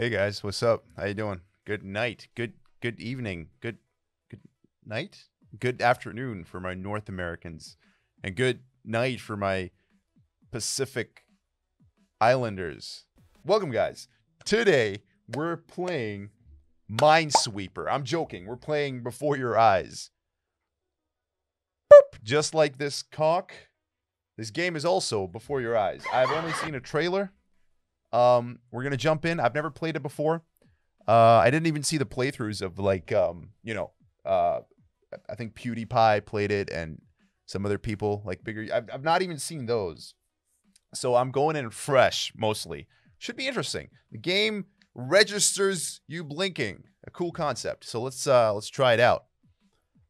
Hey guys, what's up? How you doing? Good night. Good evening. Good night. Good afternoon for my North Americans, and good night for my Pacific Islanders. Welcome, guys. Today we're playing Minesweeper. I'm joking. We're playing Before Your Eyes. Boop. Just like this cock. This game is also Before Your Eyes. I've only seen a trailer. We're gonna jump in. I've never played it before. I didn't even see the playthroughs of, like, you know, I think PewDiePie played it and some other people, like, bigger. I've not even seen those. So I'm going in fresh, mostly. Should be interesting. The game registers you blinking. A cool concept. So let's try it out.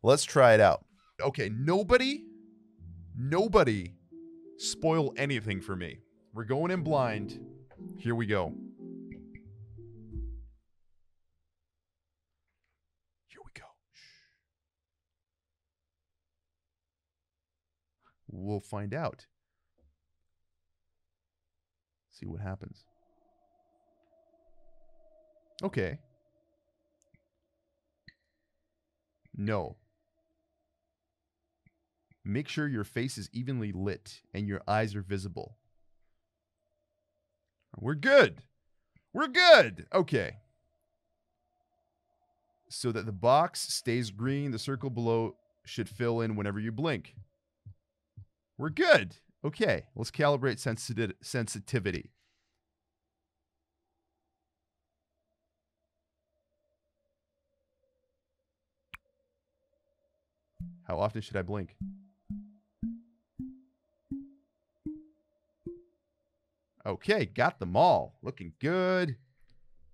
Let's try it out. Okay, nobody spoil anything for me. We're going in blind. Here we go. Here we go. Shh. We'll find out. See what happens. Okay. No. Make sure your face is evenly lit and your eyes are visible. We're good. We're good. Okay. So that the box stays green, the circle below should fill in whenever you blink. We're good. Okay. Let's calibrate sensitivity. How often should I blink? Okay, got them all. Looking good.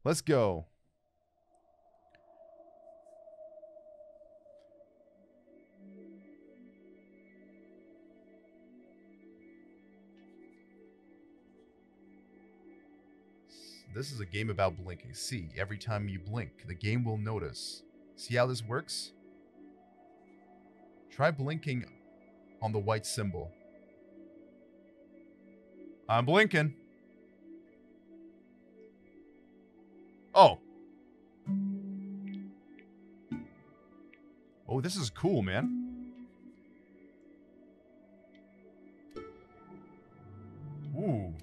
Let's go. This is a game about blinking. See, every time you blink, the game will notice. See how this works? Try blinking on the white symbol. I'm blinking. Oh. Oh, this is cool, man. Ooh.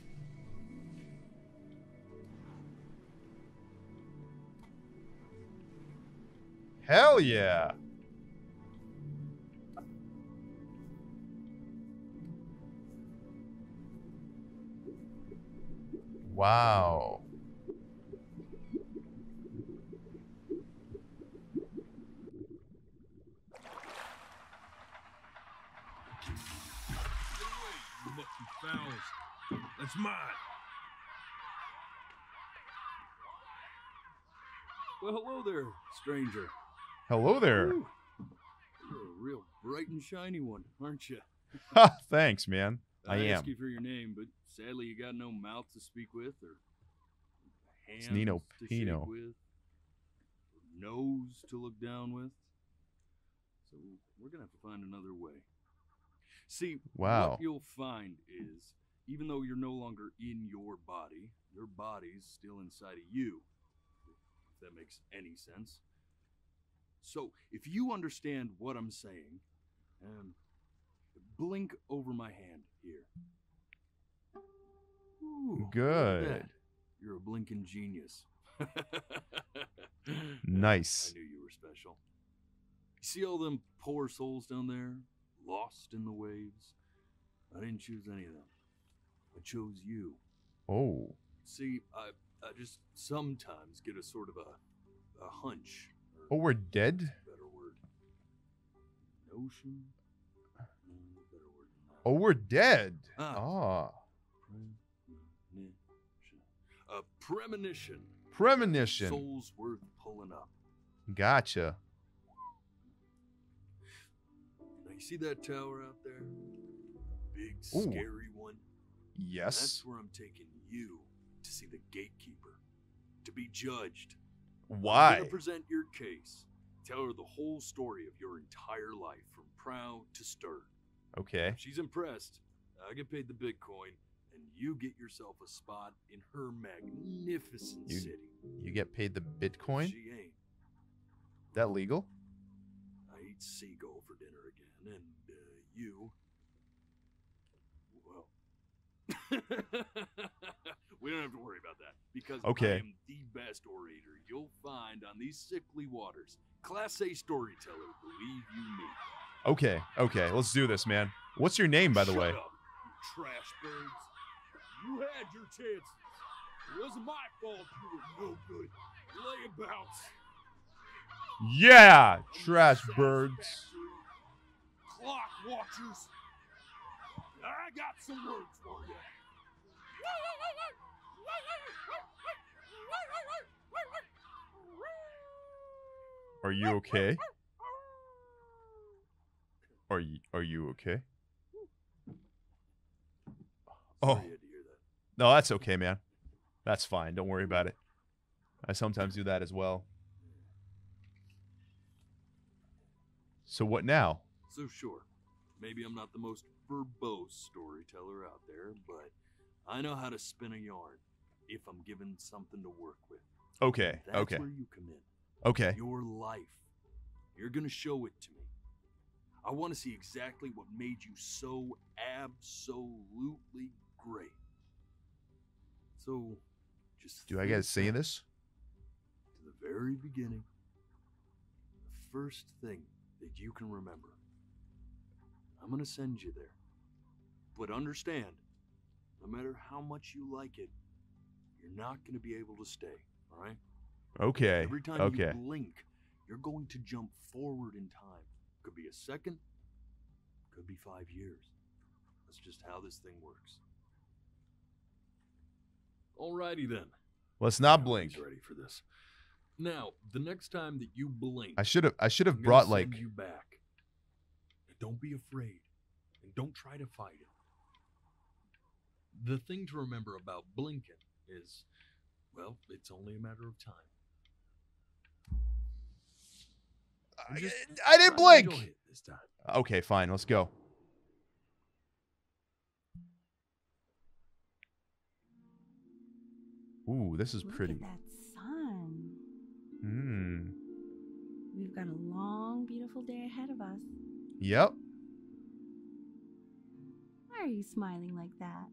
Hell yeah. Wow. That's mine. Well, hello there, stranger. Hello there. Ooh. You're a real bright and shiny one, aren't you? Thanks, man. I am. Ask you for your name, but sadly you got no mouth to speak with, or hands Nino Pino. To shake with, or nose to look down with. So we're gonna have to find another way. See, wow. What you'll find is, even though you're no longer in your body's still inside of you. If that makes any sense. So if you understand what I'm saying, blink over my hand here. Ooh, good. You're a blinking genius. Nice. I knew you were special. You see all them poor souls down there, lost in the waves? I didn't choose any of them. I chose you. Oh. See, I just sometimes get a sort of a hunch. Oh, we're dead? Better word. Notion. Oh, we're dead. Ah. A premonition. Premonition. Souls worth pulling up. Gotcha. Now you see that tower out there? Big, ooh, scary one. Yes. That's where I'm taking you to see the gatekeeper, to be judged. Why? To present your case. Tell her the whole story of your entire life, from proud to stern. Okay. She's impressed. I get paid the Bitcoin, and you get yourself a spot in her magnificent city. You get paid the Bitcoin? She ain't. That legal? I ate seagull for dinner again, and you... Well... We don't have to worry about that, because okay. I am the best orator you'll find on these sickly waters. Class A storyteller, believe you me. Okay, okay, let's do this, man. What's your name, by the way? Shut up, you trash birds. You had your chances. It wasn't my fault you were no good. Layabouts. Yeah, trash birds. Clock watchers. I got some words for you. Are you okay? Are you okay? Oh. No, that's okay, man. That's fine. Don't worry about it. I sometimes do that as well. So what now? So sure. Maybe I'm not the most verbose storyteller out there, but I know how to spin a yarn if I'm given something to work with. Okay. That's okay. That's where you come in. Okay. Your life. You're going to show it to me. I want to see exactly what made you so absolutely great. So, just... Do I gotta say this? To the very beginning. The first thing that you can remember. I'm gonna send you there. But understand, no matter how much you like it, you're not gonna be able to stay, all right? Okay, every time you blink, you're going to jump forward in time. Could be a second, could be 5 years. That's just how this thing works. Alrighty then. Let's not blink. Ready for this. Now, the next time that you blink, I should have brought like you back. And don't be afraid, and don't try to fight it. The thing to remember about blinking is, well, it's only a matter of time. I didn't blink this time. Okay, fine. Let's go. Ooh, this is pretty. Look at that sun. Mm. We've got a long, beautiful day ahead of us. Yep. Why are you smiling like that?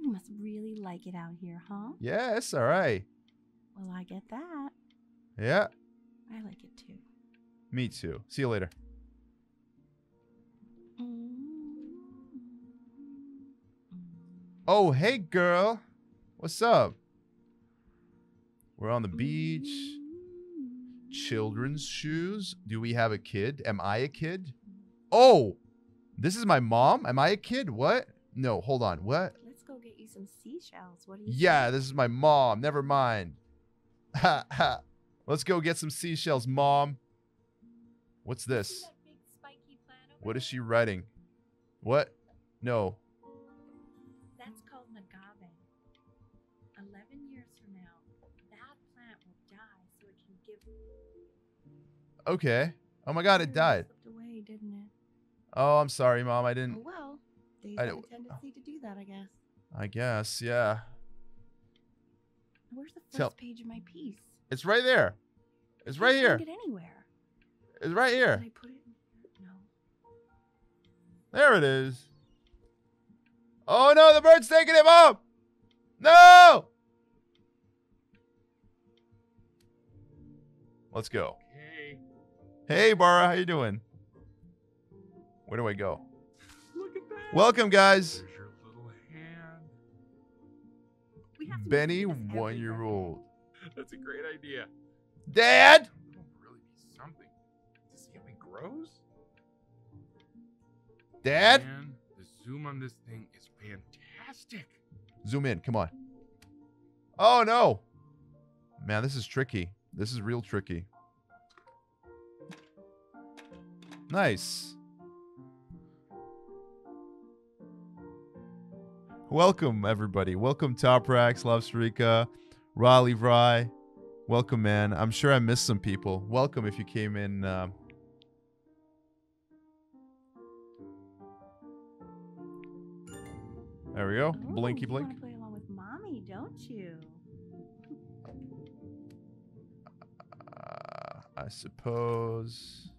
You must really like it out here, huh? Yeah, it's all right. Well, I get that. Yeah. I like it too. Me too. See you later. Oh, hey, girl. What's up? We're on the beach. Children's shoes. Do we have a kid? Am I a kid? Oh, this is my mom. Am I a kid? What? No, hold on. What? Let's go get you some seashells. What do you think? This is my mom. Never mind. Ha ha. Let's go get some seashells, Mom. What's this? What is she writing? What? No. That's called agave. 11 years from now, that plant will die, so it can give. Okay. Oh my God, it died. Away, didn't it? Oh, I'm sorry, Mom. I didn't. Oh, well, they have a tendency to do that, I guess. I guess, yeah. Where's the first page of my piece? It's right there. It's right here. I can't get anywhere. It's right here. Did I put it in? No. There it is. Oh no, the bird's taking him up. No. Let's go. Hey. Hey, Bara, how you doing? Where do I go? Look at that. Welcome, guys. Your little hand. We have Benny, 1-year-old. That's a great idea. Dad! It'll really be something. To see how it grows? Dad? Man, the zoom on this thing is fantastic. Zoom in, come on. Oh no! Man, this is tricky. This is real tricky. Nice. Welcome, everybody. Welcome, Top Rax, Lobsterica. Raleigh Vry, welcome, man. I'm sure I missed some people. Welcome if you came in. There we go. Ooh, blinky blink. You want to play along with mommy, don't you? I suppose.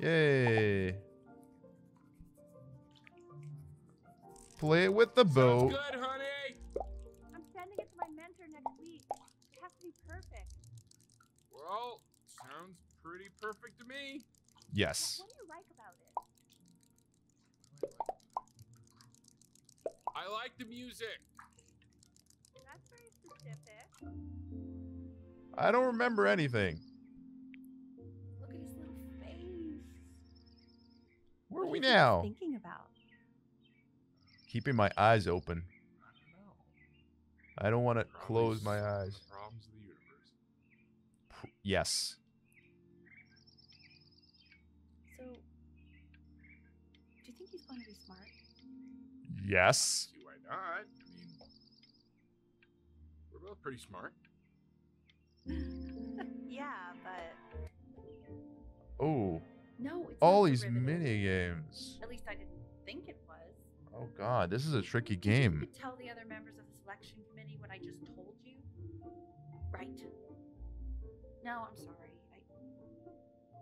Yay. Play with the boat. Sounds good, honey. I'm sending it to my mentor next week. It has to be perfect. Well, sounds pretty perfect to me. Yes. What do you like about it? I like the music. That's very specific. I don't remember anything. Look at his little face. Where are we now? Thinking about keeping my eyes open. I don't want to close my eyes. The problems of the universe. Yes. So, do you think he's going to be smart? Yes. See, why not? I mean, we're both pretty smart. Yeah, but oh. No, it's all these mini games. At least I didn't think it was. Oh god, this is a tricky game. You could tell the other members of the selection committee what I just told you. Right. No, I'm sorry.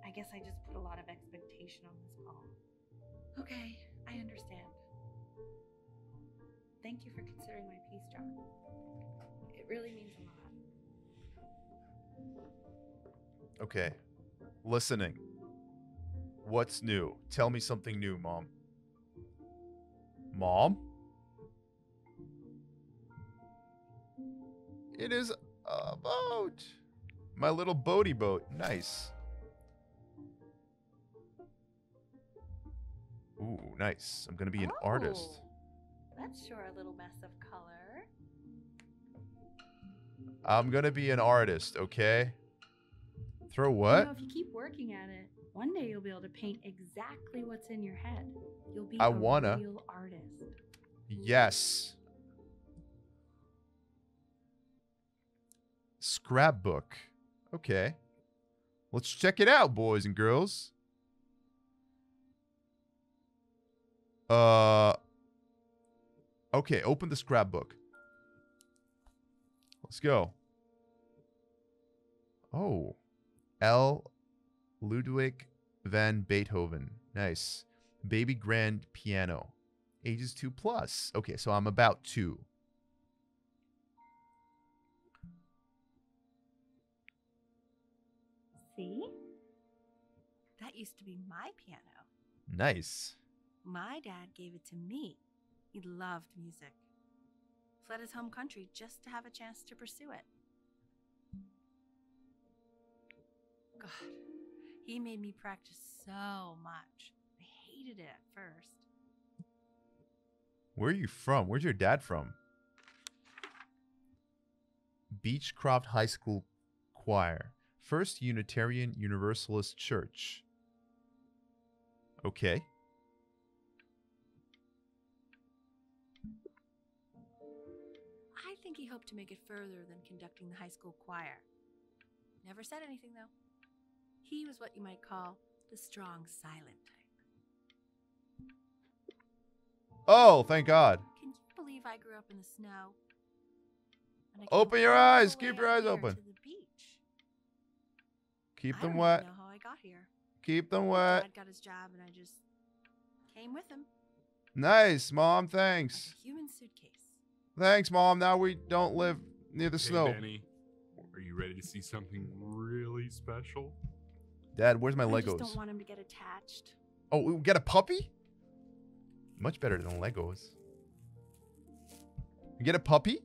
I guess I just put a lot of expectation on this call. Okay, I understand. Thank you for considering my piece, John. It really means a lot. Okay. Listening. What's new? Tell me something new, Mom. Mom? It is a boat. My little boaty boat. Nice. Ooh, nice. I'm going to be an artist. That's sure a little mess of color. I'm going to be an artist, okay? Throw what? You know, if you keep working at it, one day you'll be able to paint exactly what's in your head. You'll be a real artist. Yes. Scrapbook. Okay. Let's check it out, boys and girls. Okay, open the scrapbook. Let's go. Oh. L. Ludwig van Beethoven. Nice. Baby grand piano. Ages 2+. Okay, so I'm about 2. See? That used to be my piano. Nice. My dad gave it to me. He loved music. Fled his home country just to have a chance to pursue it. God, he made me practice so much. I hated it at first. Where are you from? Where's your dad from? Beechcroft High School Choir. First Unitarian Universalist Church. Okay. I think he hoped to make it further than conducting the high school choir. Never said anything, though. He was what you might call the strong, silent type. Oh, thank God. Can you believe I grew up in the snow? Open your eyes. Keep your eyes open. Keep them wet. I don't know how I got here. Keep them wet. Dad got his job, and I just came with him. Nice, Mom. Thanks. Like a human suitcase. Thanks, Mom. Now we don't live near the snow. Danny, are you ready to see something really special? Dad, where's my Legos? I just don't want him to get attached. Oh, we get a puppy? Much better than Legos. We get a puppy?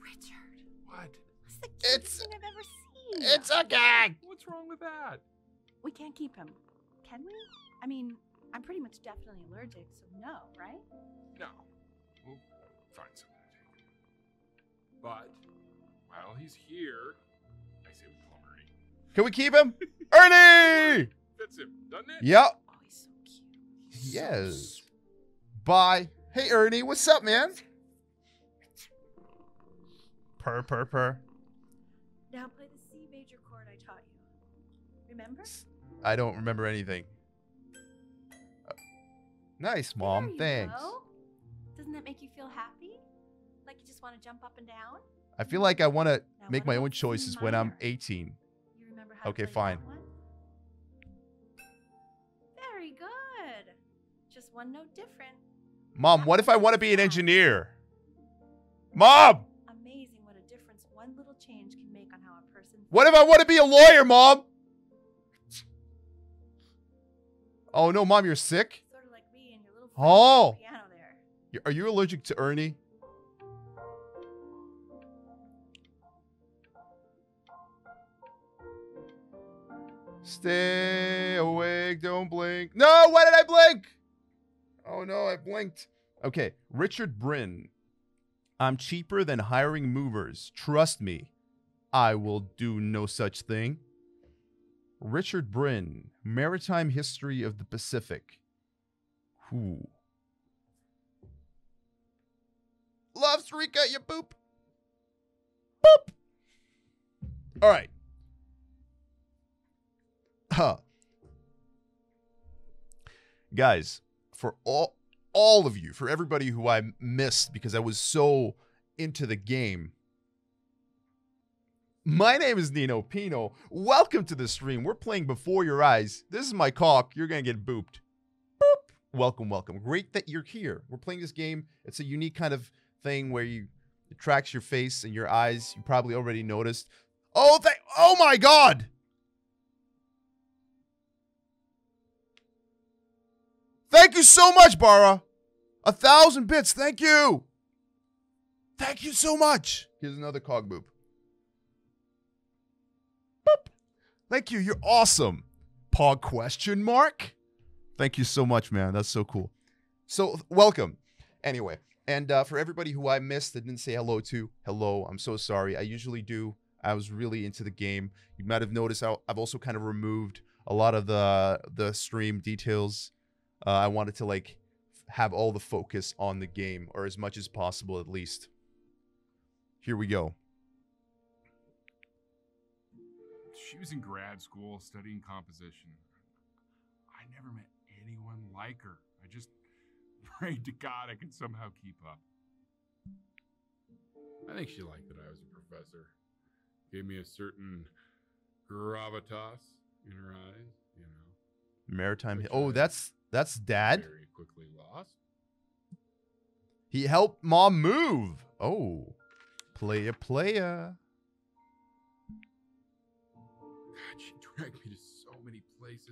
Richard. What? That's the cutest thing I've ever seen. It's a gag. What's wrong with that? We can't keep him. Can we? I mean, I'm pretty much definitely allergic, so no, right? No. We'll find something to take. But while he's here, I say plumbery. Can we keep him? Ernie! That's him, doesn't it? Yep. Oh, he's so cute. He's yes. So cute. Bye. Hey, Ernie. What's up, man? Purr, purr, purr. Now play the C major chord I taught you. Remember? I don't remember anything. Nice, Mom. Thanks. Go. Doesn't that make you feel happy? Like you just want to jump up and down? I feel like I want to make my own choices when I'm 18. You remember how to play fine. That one? Very good. Just one note different. Mom, what if I want to be an engineer? Mom! Amazing what a difference one little change can make on how a person... What if I want to be a lawyer, Mom? Oh, no, Mom, you're sick? Sort of like me and your little piano there. Are you allergic to Ernie? Stay awake, don't blink. No, why did I blink? Oh no, I blinked. Okay, Richard Bryn. I'm cheaper than hiring movers. Trust me, I will do no such thing. Richard Bryn, Maritime History of the Pacific. Who? Love streak at your boop. Boop. All right. Huh. Guys, for all of you, for everybody who I missed because I was so into the game, my name is Nino Pino. Welcome to the stream. We're playing Before Your Eyes. This is my caulk. You're going to get booped. Boop. Welcome, welcome. Great that you're here. We're playing this game. It's a unique kind of thing where it tracks your face and your eyes. You probably already noticed. Oh, oh my God. Thank you so much, Bara. 1,000 bits. Thank you. Thank you so much. Here's another cog boop. Boop. Thank you. You're awesome. Pog question mark. Thank you so much, man. That's so cool. So welcome. Anyway, and for everybody who I missed that didn't say hello to, hello. I'm so sorry. I usually do. I was really into the game. You might have noticed I've also kind of removed a lot of the stream details. I wanted to like have all the focus on the game, or as much as possible at least. Here we go. She was in grad school studying composition. I never met anyone like her. I just prayed to God I could somehow keep up. I think she liked that I was a professor. Gave me a certain gravitas in her eyes, you know. Maritime. Oh, that's Dad. Very quickly lost. He helped Mom move. Oh, playa. God, she dragged me to so many places.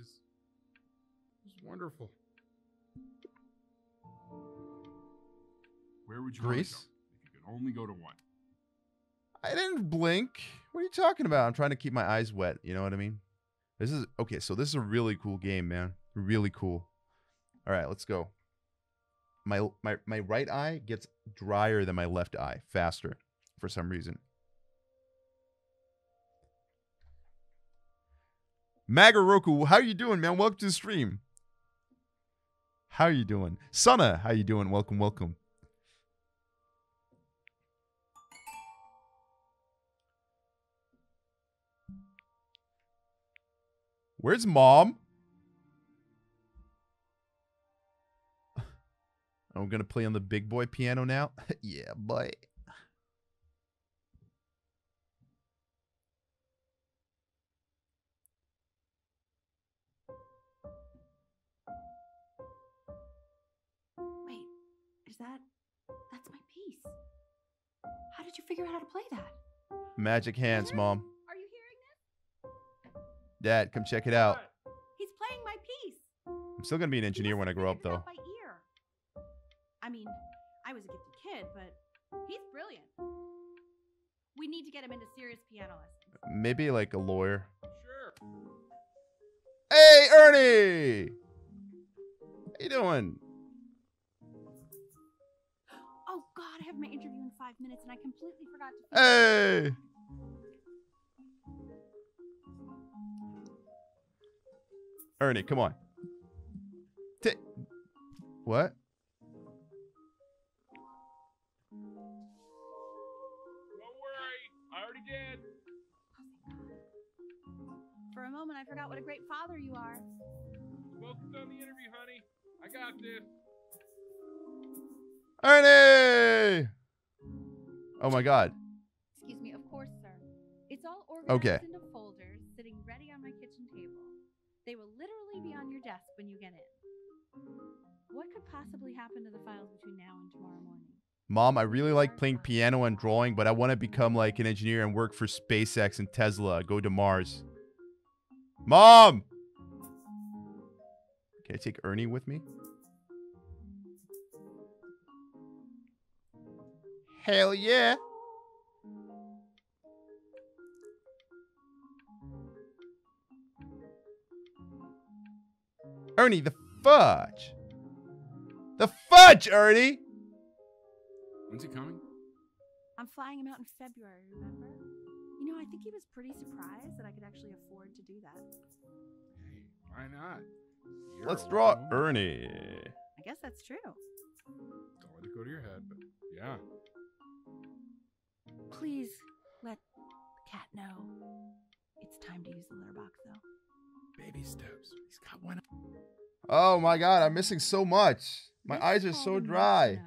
It was wonderful. Where would you Greece? Want to go if you could only go to one? I didn't blink. What are you talking about? I'm trying to keep my eyes wet. You know what I mean? This is okay. So this is a really cool game, man. Really cool. All right, let's go. My right eye gets drier than my left eye faster for some reason. Magaroku, how you doing, man? Welcome to the stream. How you doing? Sana, how you doing? Welcome, welcome. Where's Mom? I'm going to play on the big boy piano now. Yeah, boy. Wait, is that... That's my piece. How did you figure out how to play that? Magic hands, Mom. Are you hearing this? Dad, come check it out. He's playing my piece. I'm still going to be an engineer when I grow up, though. I mean, I was a gifted kid, but he's brilliant. We need to get him into serious piano lessons. Maybe like a lawyer. Sure. Hey, Ernie! How you doing? Oh, God, I have my interview in 5 minutes, and I completely forgot to... Hey! Ernie, come on. What? For a moment, I forgot what a great father you are. Focus on the interview, honey. I got this. Ernie! Oh my God. Okay. Into folders sitting ready on my kitchen table. They will literally be on your desk when you get in. What could possibly happen to the files between now and tomorrow morning? Mom, I really like playing piano and drawing, but I want to become like an engineer and work for SpaceX and Tesla. Go to Mars. Mom! Can I take Ernie with me? Hell yeah! Ernie, the fudge! The fudge, Ernie! When's he coming? I'm flying him out in February, remember? You know, I think he was pretty surprised that I could actually afford to do that. Hey, why not? You're Let's draw one. Ernie. I guess that's true. Don't let it go to your head, but yeah. Please let the cat know. It's time to use the litter box, though. Baby steps. He's got one. Oh my God, I'm missing so much. My eyes are so dry.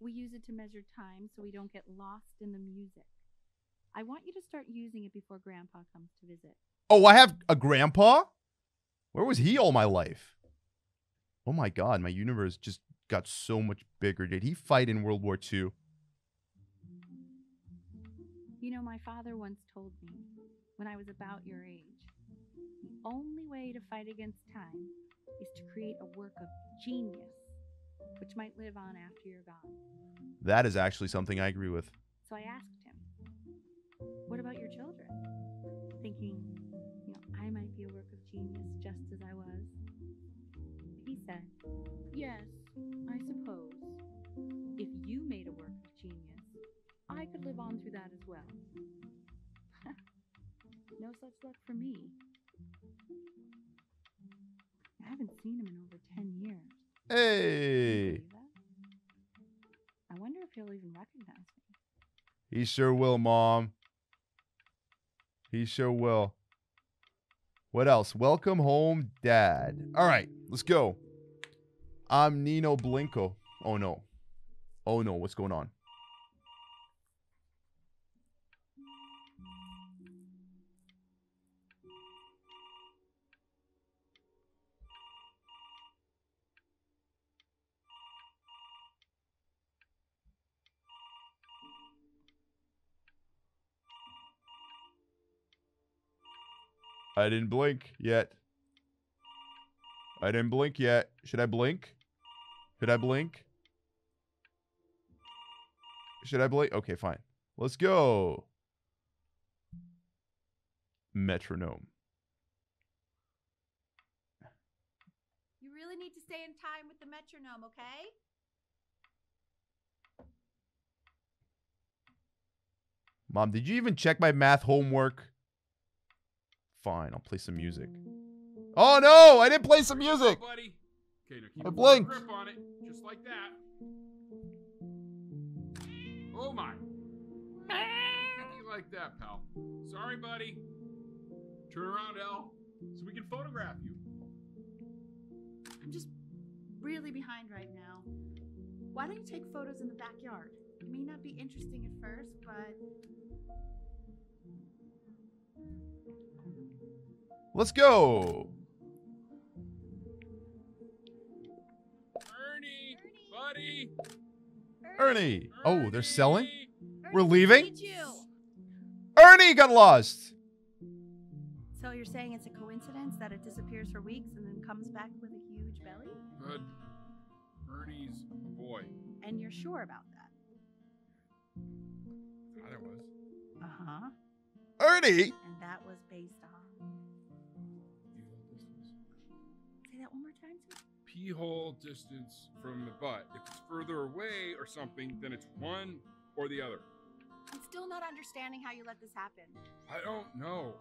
We use it to measure time so we don't get lost in the music. I want you to start using it before Grandpa comes to visit. Oh, I have a grandpa? Where was he all my life? Oh my God, my universe just got so much bigger. Did he fight in World War II? You know, my father once told me, when I was about your age, the only way to fight against time is to create a work of genius, which might live on after you're gone. That is actually something I agree with. So I asked him, what about your children? Thinking, you know, I might be a work of genius just as I was. He said, yes, I suppose. If you made a work of genius, I could live on through that as well. No such luck for me. I haven't seen him in over 10 years. Hey! I wonder if he'll even recognize me. He sure will, Mom. He sure will. What else? Welcome home, Dad. All right, let's go. I'm Nino Blinko. Oh, no. Oh, no. What's going on? I didn't blink yet. I didn't blink yet. Should I blink? Should I blink? Should I blink? Okay, fine. Let's go. Metronome. You really need to stay in time with the metronome, okay? Mom, did you even check my math homework? Fine, I'll play some music. Oh no, I didn't play some music. Okay, now I blinked. Grip on it, just like that. Oh my! You like that, pal? Sorry, buddy. Turn around, L, so we can photograph you. I'm just really behind right now. Why don't you take photos in the backyard? It may not be interesting at first, but. Let's go! Ernie! Buddy! Ernie! Oh, they're selling? Ernie, we're leaving? Ernie got lost! So you're saying it's a coincidence that it disappears for weeks and then comes back with a huge belly? Good. Ernie's a boy. And you're sure about that? I thought it was. Uh-huh. Ernie! And that was based on... Pee-hole distance from the butt. If it's further away or something, then it's one or the other. I'm still not understanding how you let this happen. I don't know.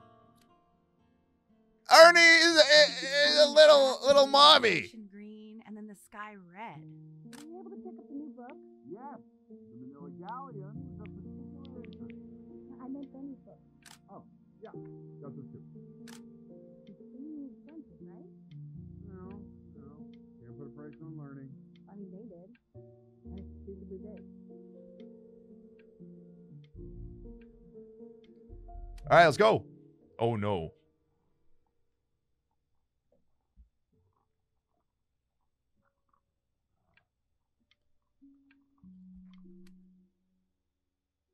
Ernie is a little mommy. Green and then the sky red. Were you able to pick up the new book? Yes. The Manila Galleon. I meant Benny's book. Oh, yeah. That's it too. On learning. I mean, they did. And it's stupidly big. All right, let's go. Oh, no.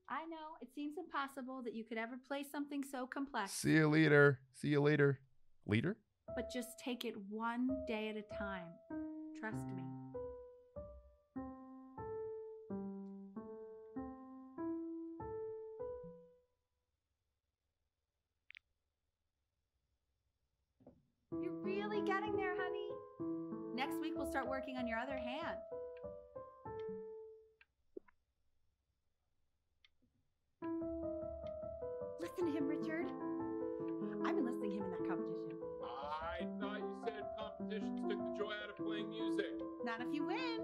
I know it seems impossible that you could ever play something so complex. See you later. See you later. Leader? But just take it one day at a time. Trust me. You're really getting there, honey. Next week, we'll start working on your other hand. Listen to him, Richard. I've been listening to him in that competition. I thought you said competitions took the joy out of playing music. Not if you win.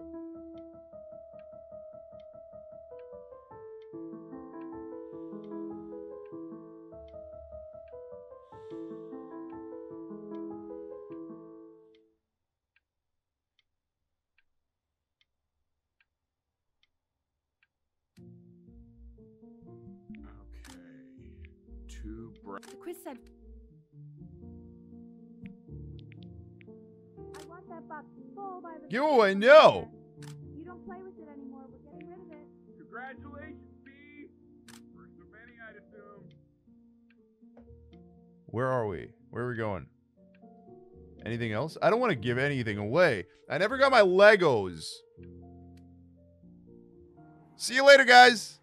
The quiz said, I want that box full by the giveaway. No! You don't play with it anymore. We're getting rid of it. Congratulations, B. First of many, I'd assume. Where are we? Where are we going? Anything else? I don't want to give anything away. I never got my Legos. See you later, guys.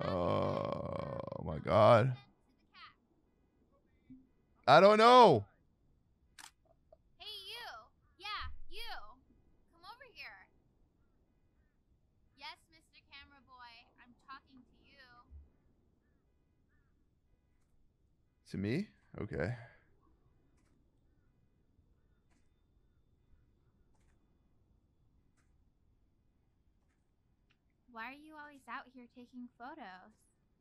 Oh my God. I don't know. Hey, you. Yeah, you. Come over here. Yes, Mr. Camera Boy. I'm talking to you. To me? Okay. Why are you always out here taking photos?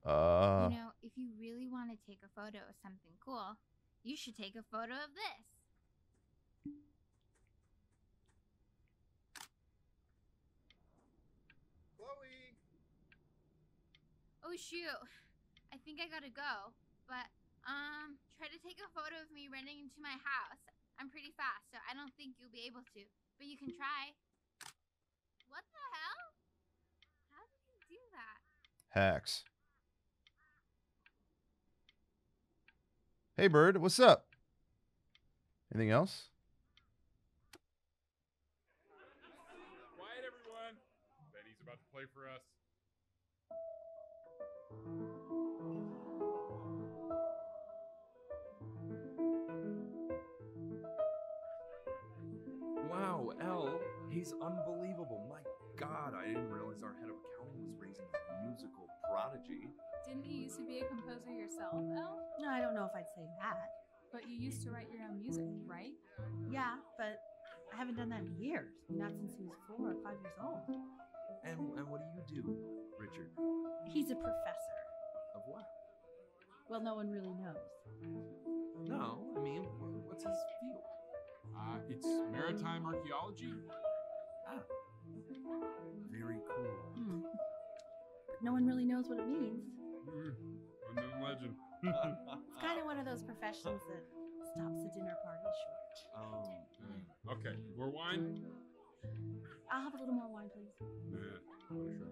You know, if you really want to take a photo of something cool, you should take a photo of this. Chloe! Oh, shoot. I think I gotta go. But, try to take a photo of me running into my house. I'm pretty fast, so I don't think you'll be able to. But you can try. What the hell? Hacks. Hey, Bird, what's up? Anything else? Quiet, everyone. Betty's about to play for us. Wow, Elle, he's unbelievable. My God, I didn't realize our head of accounting was raising a musical prodigy. Didn't you used to be a composer yourself, Elle? No, I don't know if I'd say that. But you used to write your own music, right? Yeah, but I haven't done that in years. Not since he was 4 or 5 years old. And what do you do, Richard? He's a professor. Of what? Well, no one really knows. No, I mean, what's his field? It's maritime archaeology. Ah. Very cool. Mm. No one really knows what it means. Unknown legend. It's kind of one of those professions that stops the dinner party short. Oh. Okay. More wine? I'll have a little more wine, please. Yeah, sure.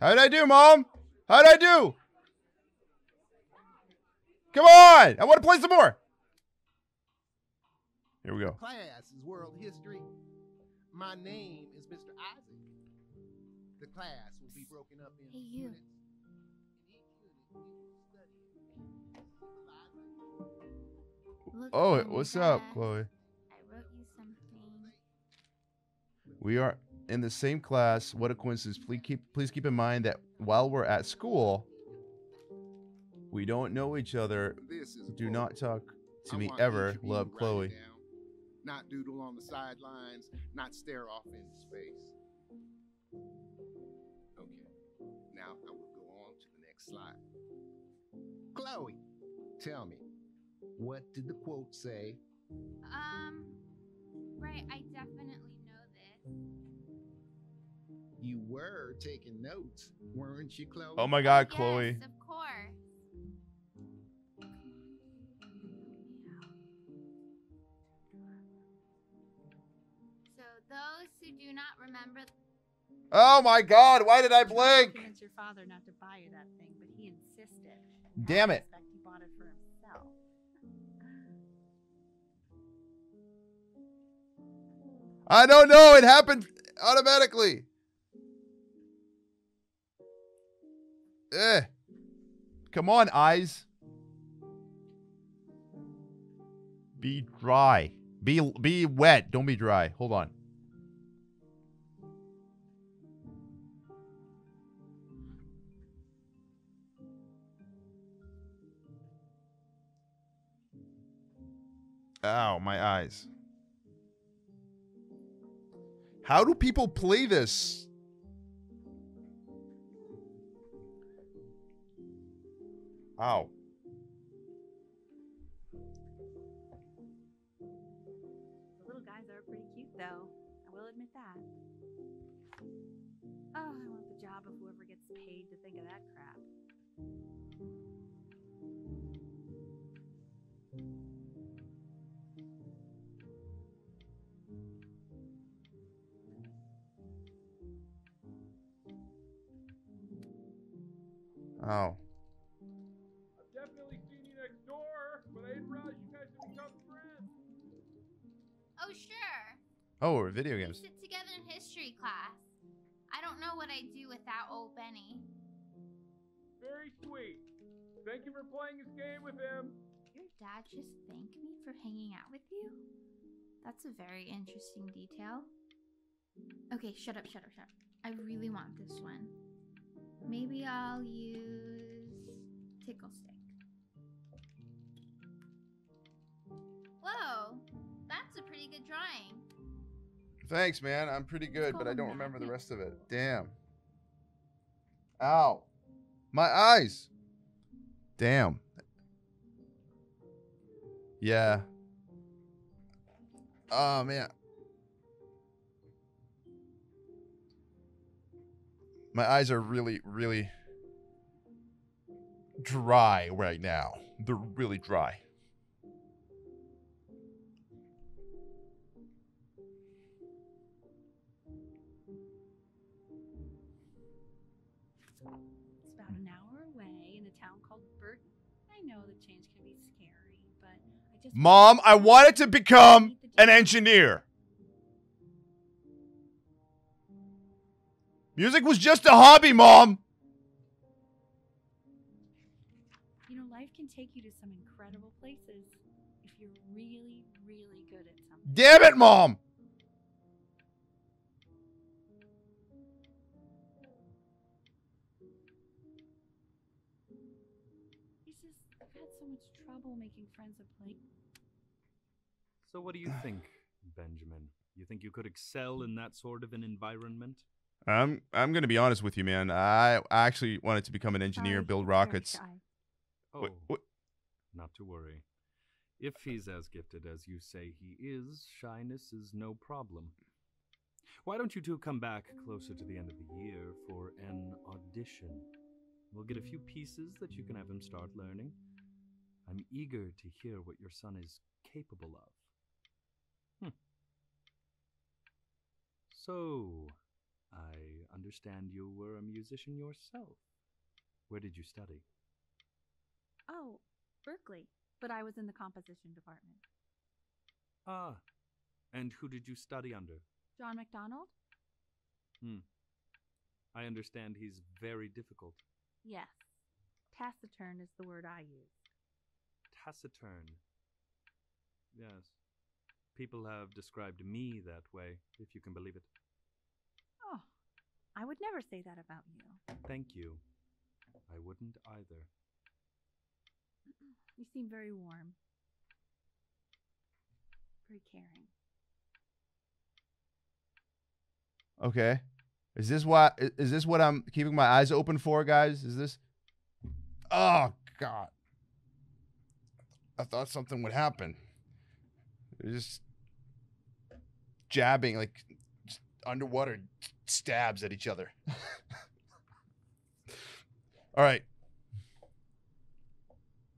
How'd I do, Mom? How'd I do? Come on! I want to play some more! Here we go. Class is world history. My name is Mr. Isaac. The class will be broken up into units. Oh, what's up, Chloe? I wrote you something. We are in the same class. What a coincidence. Please keep in mind that while we're at school, We don't know each other. Do not talk to me ever. Love, Chloe. Not doodle on the sidelines, not stare off into space. Okay, now I will go on to the next slide. Chloe, tell me, what did the quote say? Right, I definitely know this. You were taking notes, weren't you, Chloe? Oh my God, Chloe. Yes, of course. Those who do not remember. Oh my God! Why did I blink? Convince your father not to buy you that thing, but he insisted. Damn it! He bought it for himself. I don't know. It happened automatically. Come on, eyes. Be dry. Be wet. Don't be dry. Hold on. Ow, my eyes. How do people play this? Ow. The little guys are pretty cute, though. I will admit that. Oh, I want the job of whoever gets paid to think of that crap. Oh. I've definitely seen you next door, but I didn't realize you guys had become friends. Oh, sure. Oh, or video games. We sit together in history class. I don't know what I'd do without old Benny. Very sweet. Thank you for playing this game with him. Your dad just thanked me for hanging out with you? That's a very interesting detail. Okay, shut up, shut up, shut up. I really want this one. Maybe I'll use tickle stick. Whoa, that's a pretty good drawing. Thanks, man. I'm pretty good, but I don't remember the rest of it. Damn. Ow. My eyes. Damn. Yeah. Oh, man. My eyes are really, really dry right now. They're really dry. It's about an hour away in a town called Burton. I know the change can be scary, but I just... Mom, I wanted to become an engineer. Music was just a hobby, Mom! You know, life can take you to some incredible places if you're really, really good at something. Damn it, Mom! It's just, I've had so much trouble making friends at play. So what do you think, Benjamin? You think you could excel in that sort of an environment? I'm gonna be honest with you, man. I actually wanted to become an engineer, build rockets. Oh, not to worry. If he's as gifted as you say he is, shyness is no problem. Why don't you two come back closer to the end of the year for an audition? We'll get a few pieces that you can have him start learning. I'm eager to hear what your son is capable of. So... I understand you were a musician yourself. Where did you study? Oh, Berkeley. But I was in the composition department. Ah. And who did you study under? John MacDonald. I understand he's very difficult. Yes. Taciturn is the word I use. Taciturn. Yes. People have described me that way, if you can believe it. I would never say that about you. Thank you. I wouldn't either. You seem very warm. Very caring. Okay. Is this what I'm keeping my eyes open for, guys? Is this? Oh God. I thought something would happen. They're just jabbing, like just underwater stabs at each other. All right.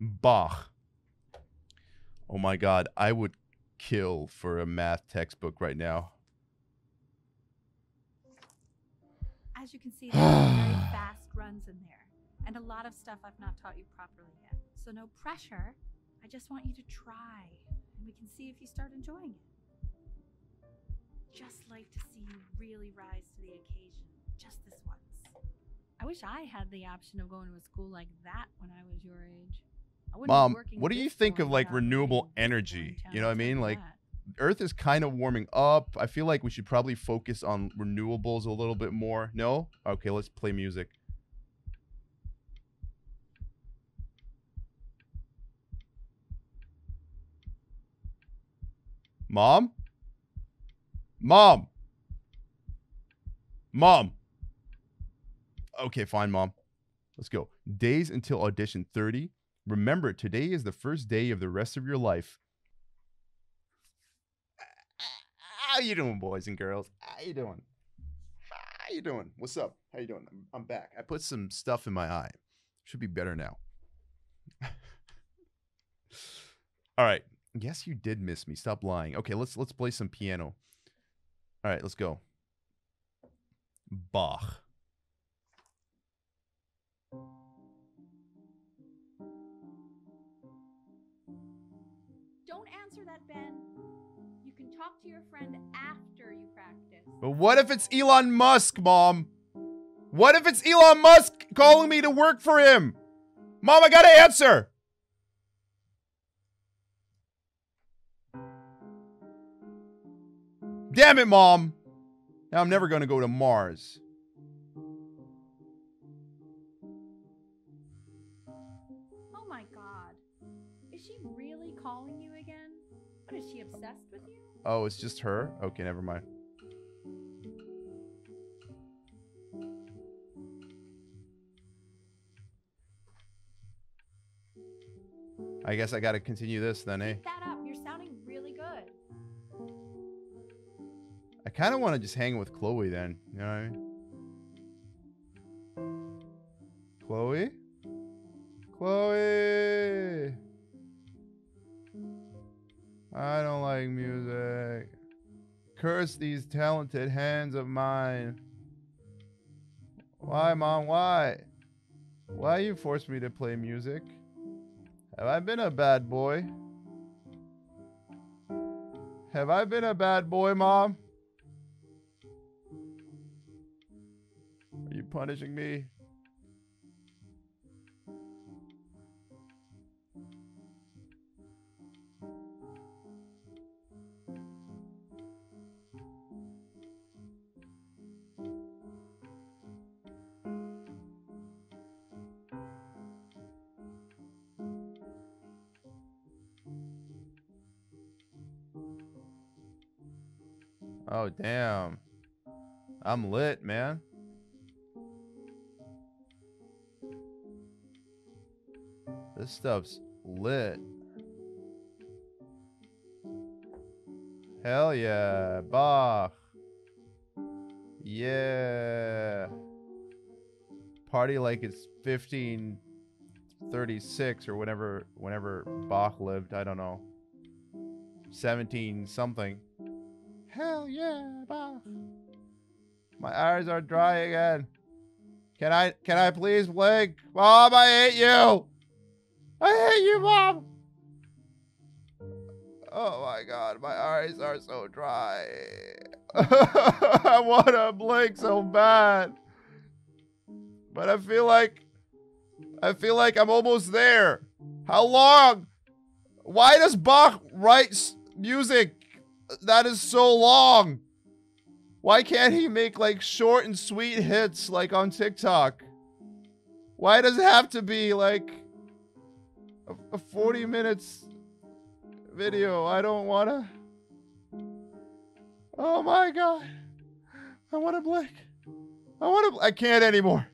Bach. Oh my God. I would kill for a math textbook right now. As you can see, there are very fast runs in there, and a lot of stuff I've not taught you properly yet. So no pressure. I just want you to try, and we can see if you start enjoying it. Just like to see you really rise to the occasion, just this once. I wish I had the option of going to a school like that when I was your age. I wouldn't Mom, be what do you think of like renewable energy? You know what I mean? Like. Earth is kind of warming up. I feel like we should probably focus on renewables a little bit more. No? Okay, let's play music. Mom? Mom! Mom! Okay, fine, Mom. Let's go. Days until audition 30. Remember, today is the first day of the rest of your life. How you doing, boys and girls? How you doing? How you doing? What's up? How you doing? I'm back. I put some stuff in my eye. Should be better now. All right. Yes, you did miss me. Stop lying. Okay, let's play some piano. All right, let's go. Bach. Don't answer that, Ben. Talk to your friend after you practice. But what if it's Elon Musk, Mom? What if it's Elon Musk calling me to work for him? Mom, I gotta answer. Damn it, Mom. Now I'm never gonna go to Mars. Oh my God. Is she really calling you again? What, is she obsessed with you? Oh, it's just her? Okay, never mind. I guess I gotta continue this then, eh? Keep that up. You're sounding really good. I kind of want to just hang with Chloe then. You know what I mean? Chloe? Chloe! I don't like music. Curse these talented hands of mine. Why, Mom? Why? Why you forced me to play music? Have I been a bad boy? Have I been a bad boy, Mom? Are you punishing me? Oh, damn. I'm lit, man. This stuff's lit. Hell yeah. Bach. Yeah. Party like it's 1536 or whenever Bach lived. I don't know. 17 something. Hell yeah, Bach. My eyes are dry again. Can I please blink? Mom, I hate you. I hate you, Mom. Oh my God, my eyes are so dry. I want to blink so bad. But I feel like I'm almost there. How long? Why does Bach write music? That is so long. Why can't he make like short and sweet hits like on TikTok? Why does it have to be like a 40 minutes video. I don't wanna. Oh my God. I wanna blick. I wanna. I can't anymore.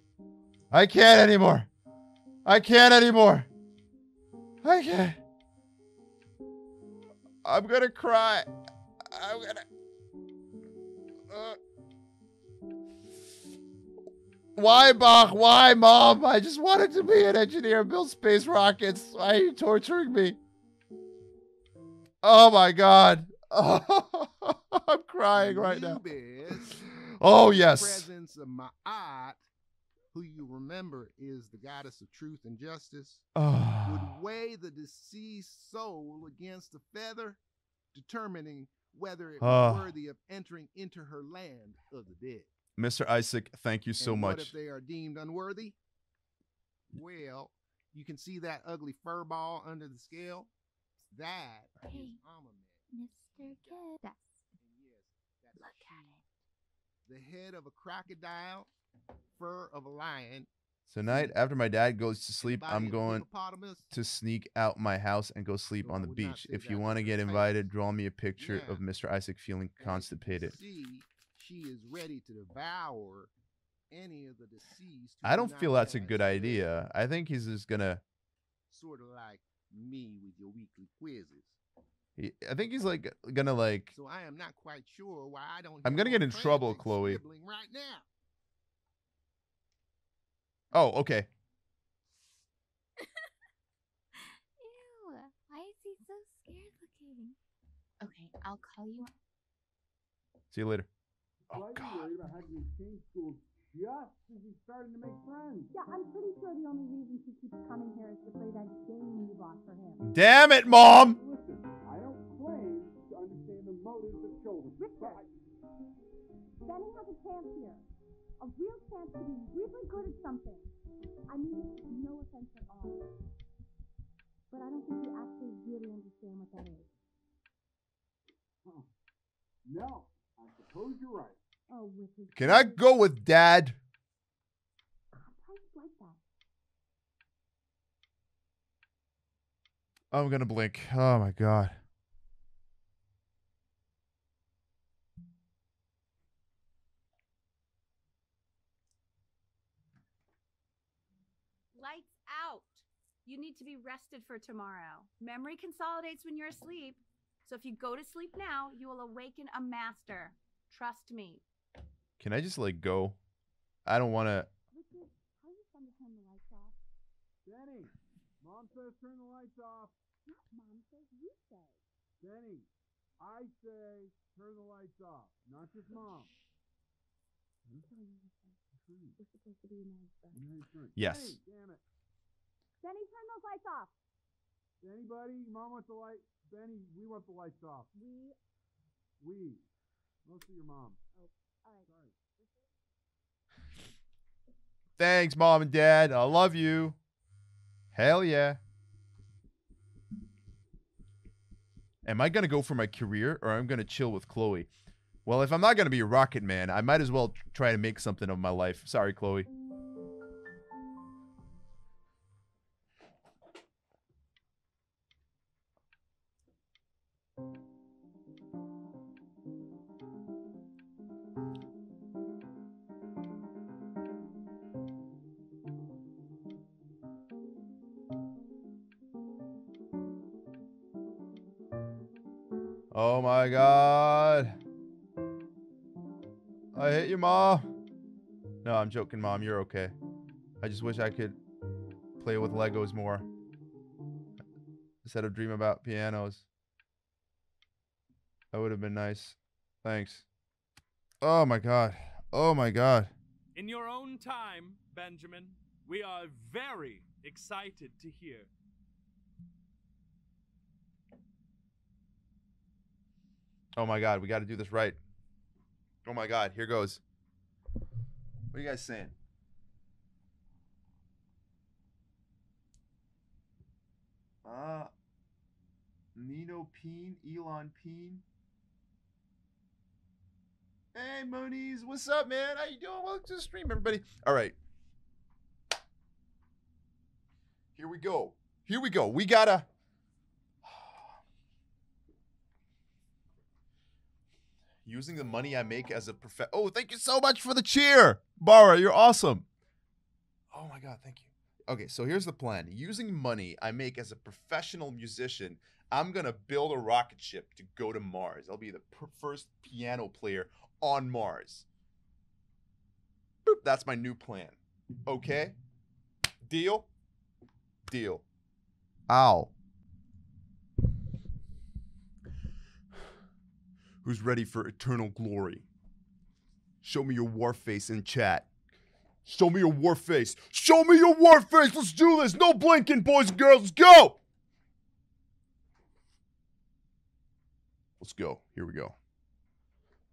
I can't anymore. I can't anymore. I can't. I'm gonna cry. I'm gonna. Why, Bach? Why, Mom? I just wanted to be an engineer and build space rockets. Why are you torturing me? Oh, my God. Oh, I'm crying right now. Oh, yes. The presence of my aunt, who you remember is the goddess of truth and justice, would weigh the deceased soul against a feather, determining whether it was worthy of entering into her land of the dead. Mr. Isaac, thank you so much. What if they are deemed unworthy? Well, you can see that ugly fur ball under the scale. That is armament. Mr. Good. Yes, look at it. The head of a crocodile, fur of a lion. Tonight, after my dad goes to sleep, I'm going to sneak out my house and go sleep on the beach. If you want to get invited, draw me a picture of Mr. Isaac feeling constipated. She is ready to devour any of the deceased. I don't feel that's a good idea. I think he's just gonna sort of like me with your weekly quizzes. I think he's like gonna like. So I am not quite sure why I don't. I'm gonna get in trouble, Chloe. Right now. Oh, okay. Ew! Why is he so scared looking? Okay, I'll call you. See you later. Oh, God. Yeah, I'm pretty sure the only reason she keeps coming here is to play that game you bought for him. Damn it, Mom! Listen, I don't claim to understand the motives of children. Richard! Benny has a chance here. A real chance to be really good at something. I mean, no offense at all. But I don't think you actually really understand what that is. Huh. No. I suppose you're right. Oh, can I go with Dad? Like that. I'm gonna blink. Oh my God. Lights out. You need to be rested for tomorrow. Memory consolidates when you're asleep. So if you go to sleep now, you will awaken a master. Trust me. Can I just like go? I don't want to. How are you going to turn the lights off? Benny, Mom says turn the lights off. Not Mom says, you say. Benny, I say turn the lights off. Not just Mom. We're supposed to be nice. Yes. Benny, damn it. Benny, turn those lights off. Anybody? Mom wants the light. Benny, we want the lights off. We. Mostly your mom. Oh, all right. Sorry. Thanks, Mom and Dad. I love you. Hell yeah. Am I going to go for my career or I'm going to chill with Chloe? Well, if I'm not going to be a rocket man, I might as well try to make something of my life. Sorry, Chloe. Oh my God. I hit you, Mom. No, I'm joking, Mom. You're okay. I just wish I could play with Legos more instead of dream about pianos. That would have been nice. Thanks. Oh my God. Oh my God. In your own time, Benjamin, we are very excited to hear. Oh my God, we got to do this right. Oh my God, here goes. What are you guys saying? Nino Pino, Elon Pino. Hey, Moniz, what's up, man? How you doing? Welcome to the stream, everybody. All right. Here we go. Here we go. We got a... Using the money I make as a professor. Oh, thank you so much for the cheer, Bara. You're awesome. Oh, my God. Thank you. Okay, so here's the plan. Using money I make as a professional musician, I'm going to build a rocket ship to go to Mars. I'll be the first piano player on Mars. Boop, that's my new plan. Okay? Deal? Deal. Ow. Who's ready for eternal glory? Show me your war face in chat. Show me your war face. Show me your war face. Let's do this. No blinking, boys and girls. Let's go. Let's go. Here we go.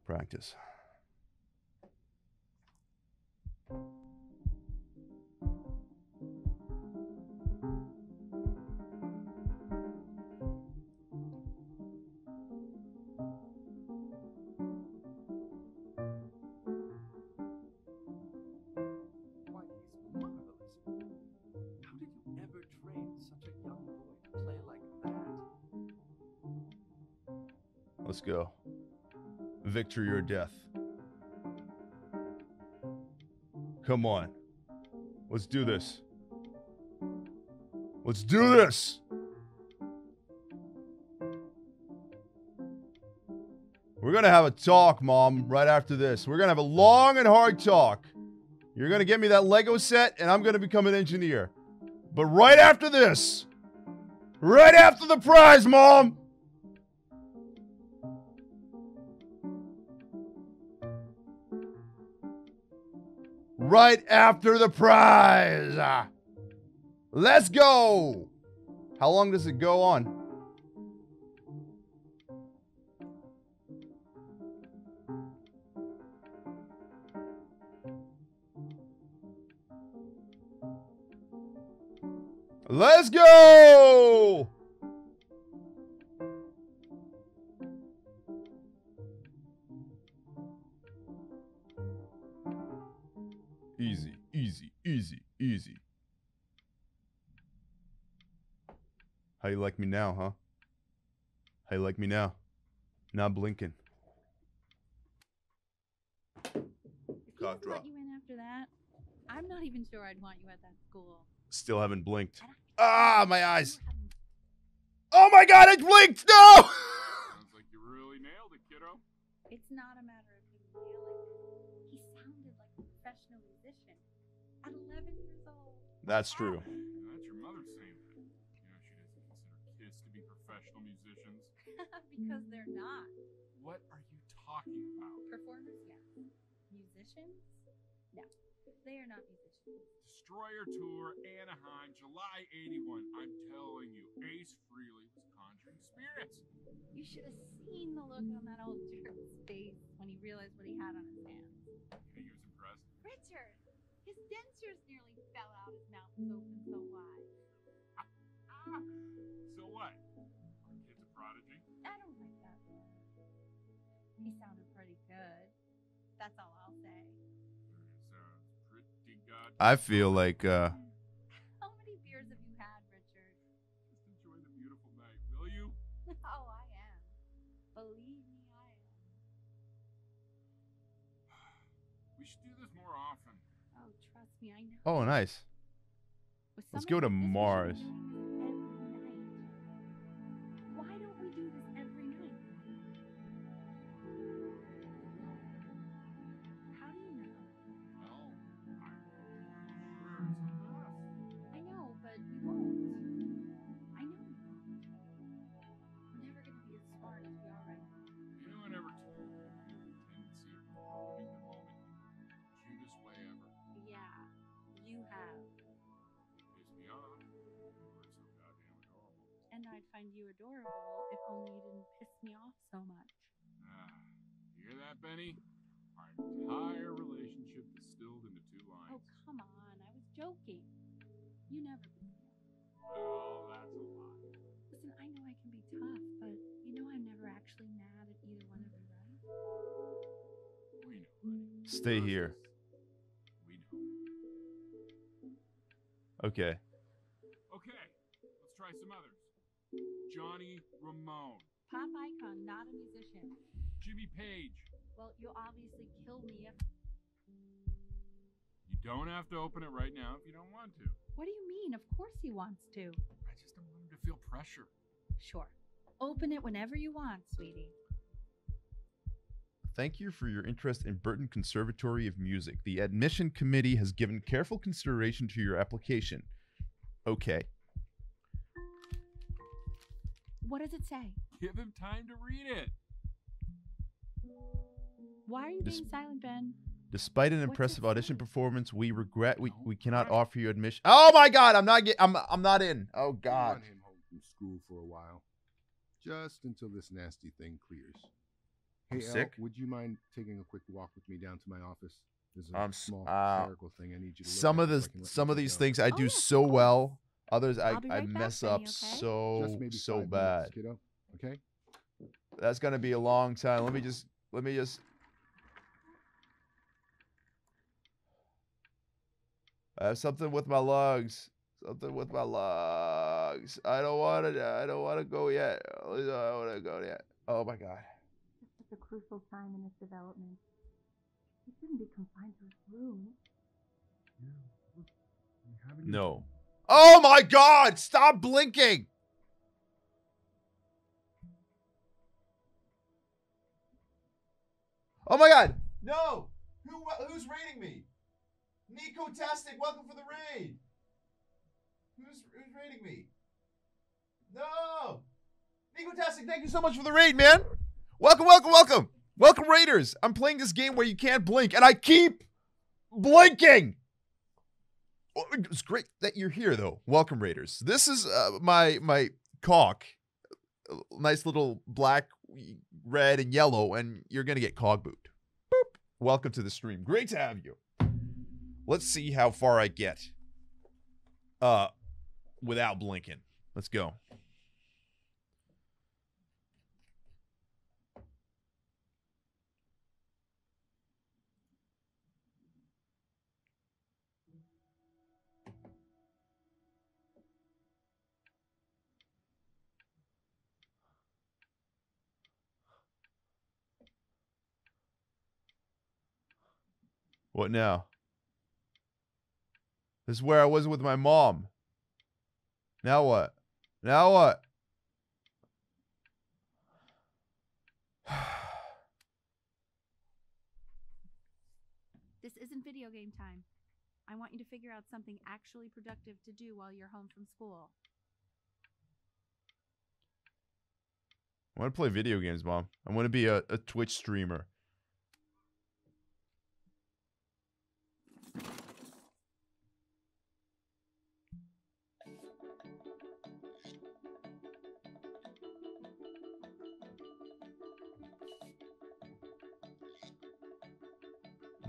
Practice. Let's go. Victory or death. Come on. Let's do this. Let's do this! We're gonna have a talk, Mom, right after this. We're gonna have a long and hard talk. You're gonna get me that Lego set, and I'm gonna become an engineer. But right after this! Right after the prize, Mom! Right after the prize. Let's go. How long does it go on? Let's go. Easy, easy, easy, easy. How you like me now, huh? How you like me now? Not blinking. Cock drop. You in after that, I'm not even sure I'd want you at that school. Still haven't blinked. Ah, my eyes. Oh my God, I blinked! No! Sounds like you really nailed it, kiddo. It's not a matter of you nailing it. He sounded like a professional musician at 11 years old. That's true. That's your mother saying that. You know, she doesn't consider kids to be professional musicians. Because they're not. What are you talking about? Performers, yeah. Musicians? No. They are not musicians. Destroyer Tour, Anaheim, July 81. I'm telling you, Ace Frehley was conjuring spirits. You should have seen the look on that old jerk's face when he realized what he had on his hands. He was impressed. Richard! His dentures nearly fell out. His mouth was open so wide. So what? Our kid's a prodigy. I don't like that. He sounded pretty good. That's all I'll say. I feel like, How many beers have you had, Richard? Just enjoy the beautiful night, will you? Oh, I am. Believe me, I am. We should do this more often. Oh, trust me, I know. Oh, nice. Let's go to Mars. Why don't we do this every night? I'd find you adorable if only you didn't piss me off so much. You hear that, Benny? Our entire relationship distilled into two lines. Oh, come on. I was joking. You never did. Oh, that's a lie. Listen, I know I can be tough, but you know I'm never actually mad at either one of you, right? We know, buddy. Stay here. We know. Okay. try some others. Johnny Ramone. Pop icon, not a musician. Jimmy Page. Well, you'll obviously kill me if... You don't have to open it right now if you don't want to. What do you mean? Of course he wants to. I just don't want him to feel pressure. Sure. Open it whenever you want, sweetie. Thank you for your interest in Burton Conservatory of Music. The admission committee has given careful consideration to your application. Okay. What does it say? Give him time to read it. Why are you being silent, Ben? Despite an impressive audition performance, we regret we cannot offer you admission. Oh my God, I'm not in. Oh God. I want him home from school for a while, just until this nasty thing clears. Hey, Elk, would you mind taking a quick walk with me down to my office? There's a small clerical thing I need you to look at. Some of these things I do so well. Others I mess up so bad. Minutes, okay. That's gonna be a long time. Let me just. I have something with my lugs. Something with my lugs. I don't wanna go yet. I don't wanna go yet. Oh my God. It's a crucial time in his development. He shouldn't be confined to his room. No. Oh my God! Stop blinking! Oh my God! No! Who's raiding me? Nico Tastic, welcome for the raid! Who's raiding me? No! Nico Tastic, thank you so much for the raid, man! Welcome, welcome, welcome! Welcome, raiders! I'm playing this game where you can't blink, and I keep blinking! It's great that you're here, though. Welcome, raiders. This is my caulk. Nice little black, red, and yellow, and you're gonna get cog boot. Boop. Welcome to the stream. Great to have you. Let's see how far I get without blinking. Let's go. What now? This is where I was with my mom. Now what? Now what? This isn't video game time. I want you to figure out something actually productive to do while you're home from school. I want to play video games, Mom. I want to be a Twitch streamer.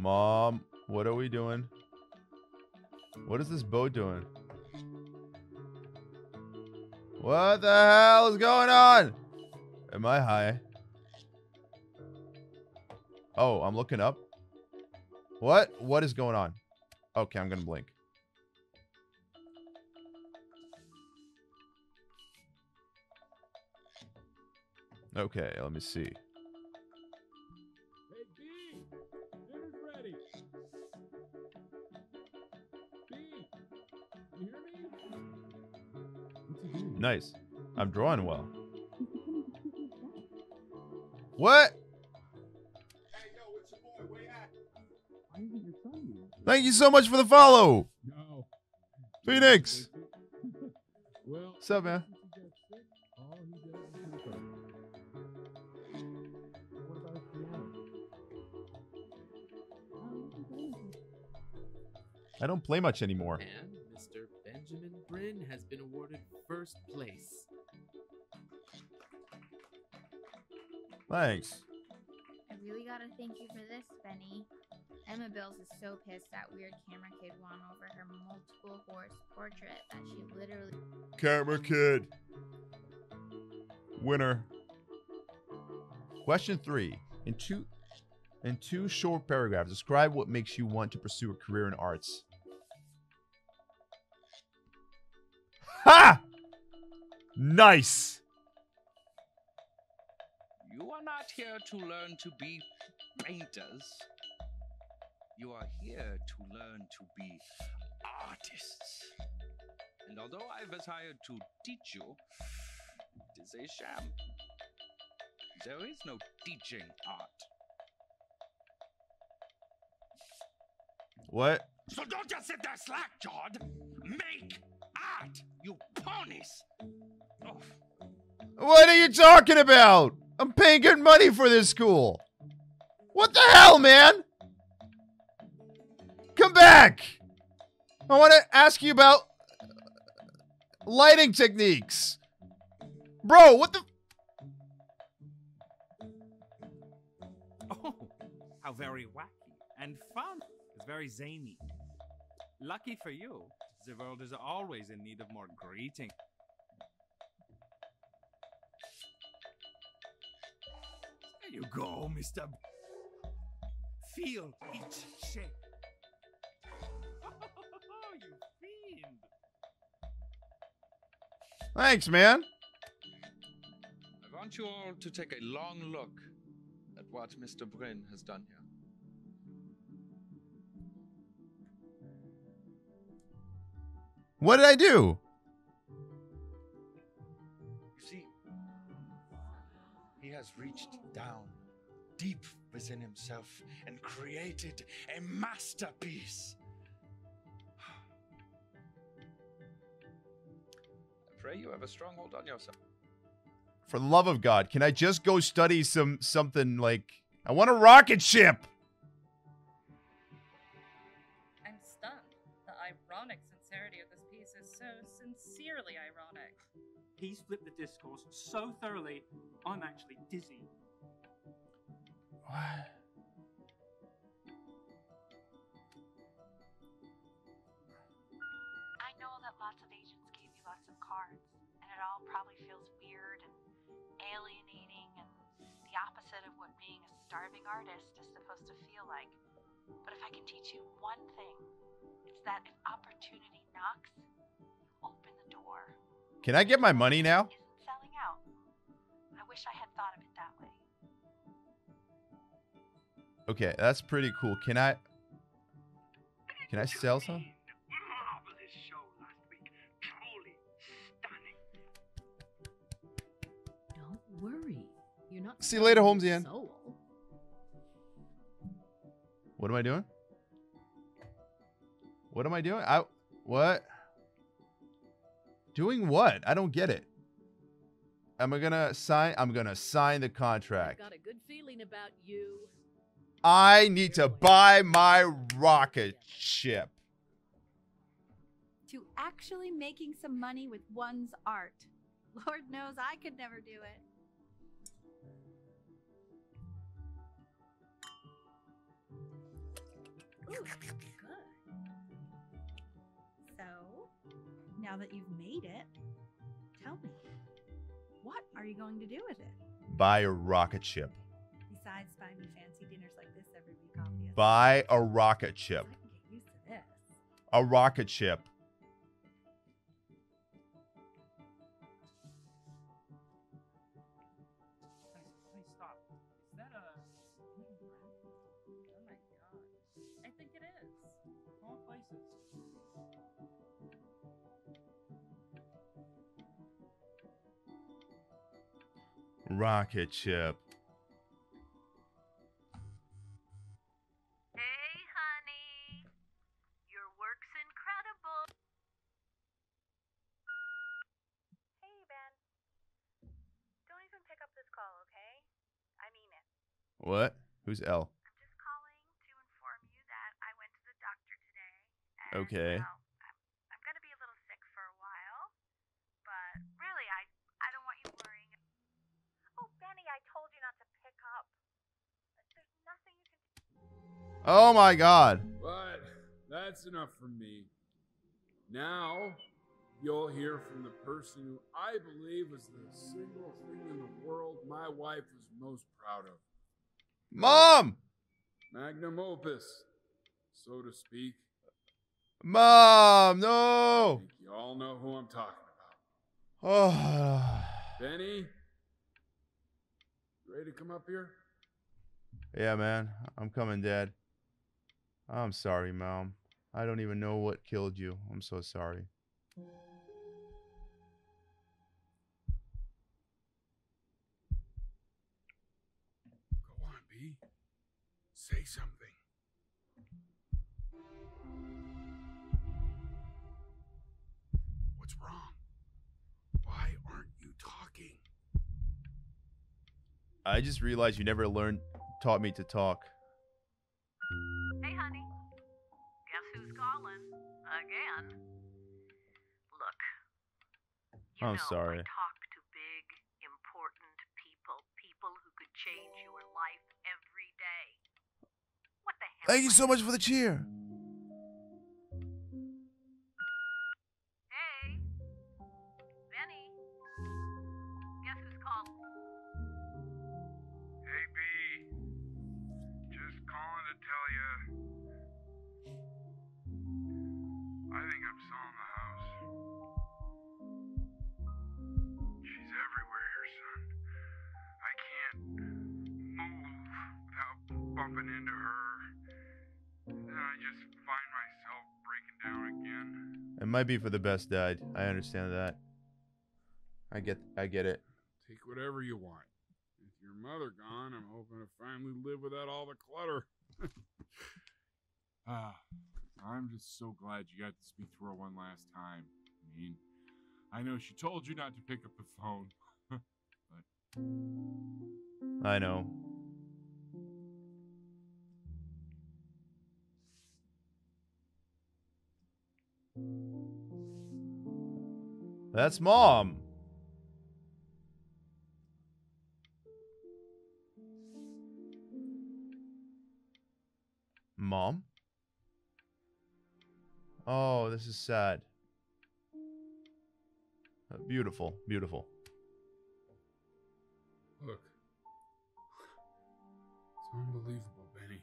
Mom, what are we doing? What is this boat doing? What the hell is going on? Am I high? Oh, I'm looking up. What? What is going on? Okay, I'm gonna blink. Okay, let me see. Nice. I'm drawing well. What? Hey, yo, it's your boy, way at. Thank you so much for the follow. No. Phoenix. Well, what's up, man? I don't play much anymore. And Mr. Benjamin Brin has been awarded first place. Thanks. I really gotta thank you for this, Benny. Emma Bills is so pissed that weird camera kid won over her multiple horse portrait that she literally... Camera kid. Winner. Question 3. In two short paragraphs, describe what makes you want to pursue a career in arts. Ha! Nice. You are not here to learn to be painters. You are here to learn to be artists. And although I was hired to teach you, it is a sham. There is no teaching art. What? So don't just sit there slack-jawed. Make art, you ponies. Oh. What are you talking about? I'm paying good money for this school. What the hell, man? Come back. I want to ask you about lighting techniques. Bro, what the... Oh, how very wacky and fun. It's very zany. Lucky for you, the world is always in need of more greeting. There you go, Mr. Feel each shape. Oh, you fiend. Thanks, man. I want you all to take a long look at what Mr. Brin has done here. What did I do? You see, he has reached down deep within himself and created a masterpiece. I pray you have a strong hold on yourself. For the love of God, can I just go study something like... I want a rocket ship! I'm stunned. The ironic sincerity of this piece is so sincerely ironic. He's flipped the discourse so thoroughly, I'm actually dizzy. What? I know that lots of agents gave you lots of cards, and it all probably feels weird and alienating and the opposite of what being a starving artist is supposed to feel like. But if I can teach you one thing, it's that if opportunity knocks, you open the door. Can I get my money now? Isn't selling out. I wish I had thought of it that way. Okay, that's pretty cool. Can I sell some? Marvelous show last week. Truly stunning. Don't worry. You're not. See you later, Holmesian. What am I doing? What am I doing? What? Doing what? I don't get it. Am I gonna sign? I'm gonna sign the contract. I've got a good feeling about you. I need to buy my rocket ship. To actually making some money with one's art. Lord knows I could never do it. Ooh, good. So, now that you've made it, tell me, what are you going to do with it? Buy a rocket ship. Besides buying me fancy dinners like this every week, obviously. Buy a rocket ship. I can get used to this. A rocket ship. Hey, stop. Is that a... Oh my God. I think it is. All places. Rocket ship. What? Who's L? I'm just calling to inform you that I went to the doctor today. And okay. Well, I'm going to be a little sick for a while, but really, I don't want you worrying. Oh, Benny, I told you not to pick up. There's nothing you can do. Oh, my God. But that's enough from me. Now, you'll hear from the person who I believe was the single thing in the world my wife was most proud of. Mom! Magnum opus, so to speak. Mom, no! I think you all know who I'm talking about. Oh. Benny? Ready to come up here? Yeah, man. I'm coming, Dad. I'm sorry, Mom. I don't even know what killed you. I'm so sorry. Go on, B. Say something. What's wrong? Why aren't you talking? I just realized you never taught me to talk. Hey, honey. Guess who's calling? Again. Look. You know, sorry. I talk to big, important people. People who could change your life every day. What the hell? Thank you so much for the cheer. Hey. Benny. Guess who's calling? Hey, B. Just calling to tell you. I think I'm selling the house. She's everywhere here, son. I can't move without bumping into her. Then I just find myself breaking down again. It might be for the best, Dad. I understand that. I get it. Take whatever you want. With your mother gone, I'm hoping to finally live without all the clutter. I'm just so glad you got to speak to her one last time. I mean, I know she told you not to pick up the phone. But... I know. That's Mom. Mom? Oh, this is sad. Beautiful, beautiful. Look. It's unbelievable, Benny.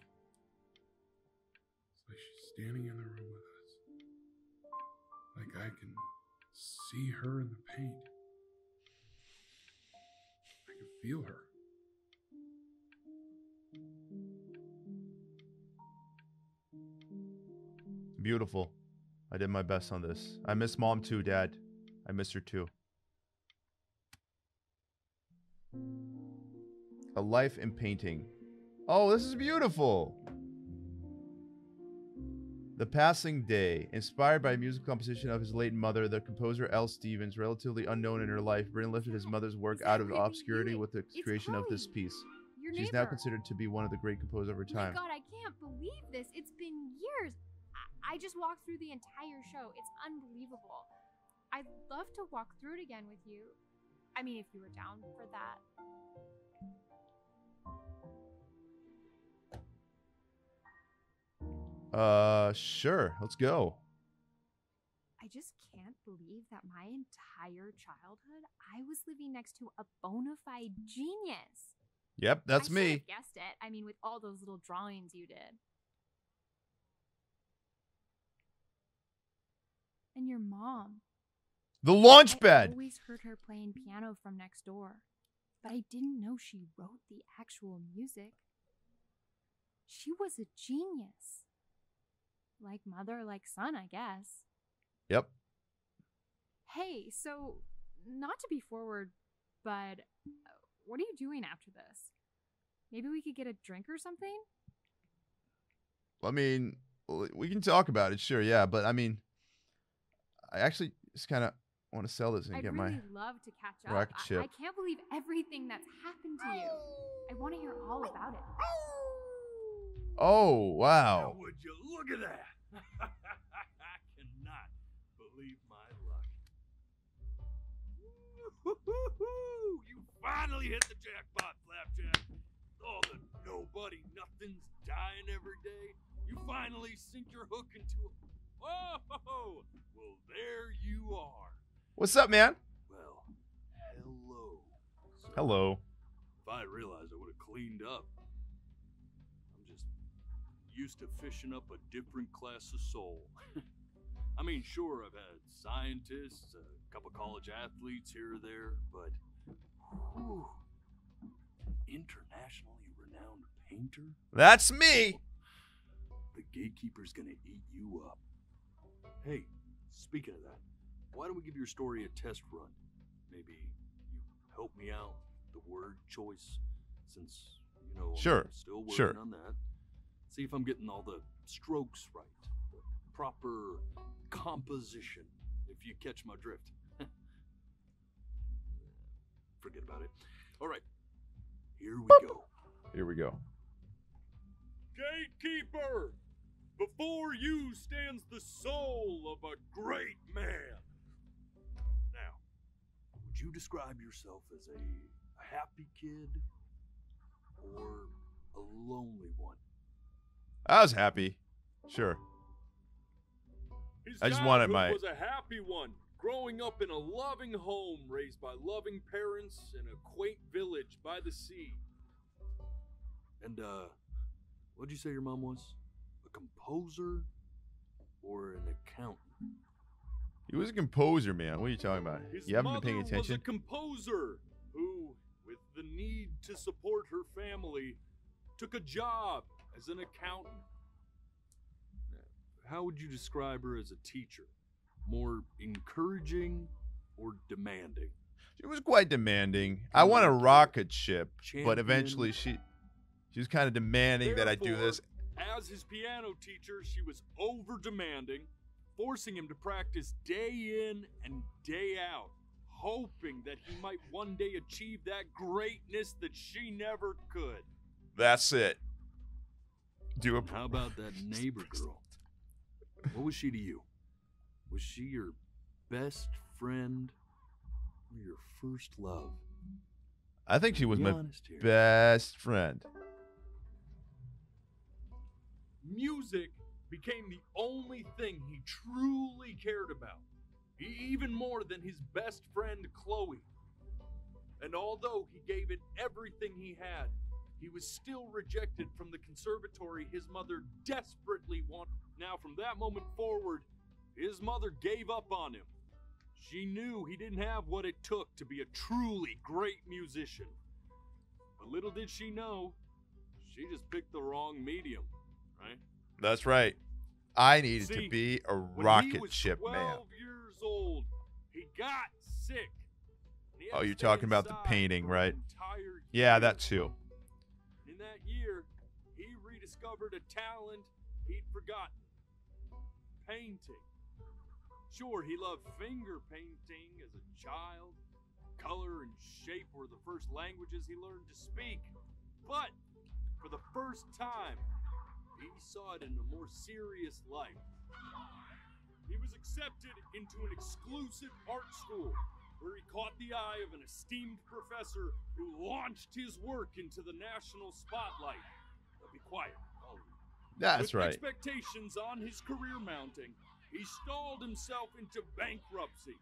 It's like she's standing in the room with us. Like I can see her in the paint. I can feel her. Beautiful. I did my best on this. I miss Mom too, Dad. I miss her too. A life in painting. Oh, this is beautiful. The Passing Day. Inspired by a musical composition of his late mother, the composer L. Stevens, relatively unknown in her life, Burton lifted his mother's work out of obscurity with the creation of this piece. She's now considered to be one of the great composers of her time. Oh my God, I can't believe this. It's been years. I just walked through the entire show. It's unbelievable. I'd love to walk through it again with you. I mean, if you were down for that. Sure. Let's go. I just can't believe that my entire childhood, I was living next to a bona fide genius. Yep, that's me. I should have guessed it. I mean, with all those little drawings you did. And your mom. The launch bed. I always heard her playing piano from next door, but I didn't know she wrote the actual music. She was a genius. Like mother, like son, I guess. Yep. Hey, so not to be forward, but what are you doing after this? Maybe we could get a drink or something? I mean, we can talk about it, sure, yeah, but I mean... I actually just kind of want to sell this and I'd get really love to catch up. Rocket ship. I can't believe everything that's happened to you. I want to hear all about it. Oh, wow. How would you look at that? I cannot believe my luck. You finally hit the jackpot, Flapjack. All the nobody nothings dying every day. You finally sink your hook into a... Whoa! Well, there you are. What's up, man? Well, hello. So, hello. If I realized I would have cleaned up. I'm just used to fishing up a different class of soul. I mean, sure, I've had scientists, a couple college athletes here or there, but whew, internationally renowned painter? That's me! The gatekeeper's gonna eat you up. Hey, speaking of that, why don't we give your story a test run? Maybe you help me out with the word choice, since, you know, I'm still working on that. See if I'm getting all the strokes right. The proper composition, if you catch my drift. Forget about it. All right, here we go. Here we go. Gatekeeper, before you stands the soul of a great man. Now, would you describe yourself as a happy kid or a lonely one? I was happy, sure. I just wanted my... was a happy one, growing up in a loving home, raised by loving parents in a quaint village by the sea. And, what'd you say your mom was? A composer or an accountant? He was a composer, man. What are you talking about? His you haven't been paying attention? His mother was a composer who, with the need to support her family, took a job as an accountant. How would you describe her as a teacher? More encouraging or demanding? She was quite demanding. I want a rocket ship, but eventually she was kind of demanding that I do this. As his piano teacher, she was over demanding, forcing him to practice day in and day out, hoping that he might one day achieve that greatness that she never could. That's it. Do a... How about that neighbor girl? What was she to you? Was she your best friend or your first love? I think she was my best friend. Music became the only thing he truly cared about, even more than his best friend Chloe. And although he gave it everything he had, he was still rejected from the conservatory his mother desperately wanted. Now, from that moment forward, his mother gave up on him. She knew he didn't have what it took to be a truly great musician. But little did she know, she just picked the wrong medium, right? That's right. I needed to be a rocket ship man. When he was 12 years old, he got sick. Oh, you're talking about the painting, right? Yeah, that too. In that year, he rediscovered a talent he'd forgotten. Painting. Sure, he loved finger painting as a child. Color and shape were the first languages he learned to speak. But for the first time, he saw it in a more serious light. He was accepted into an exclusive art school, where he caught the eye of an esteemed professor who launched his work into the national spotlight. But be quiet. That's right. With expectations on his career mounting, he stalled himself into bankruptcy,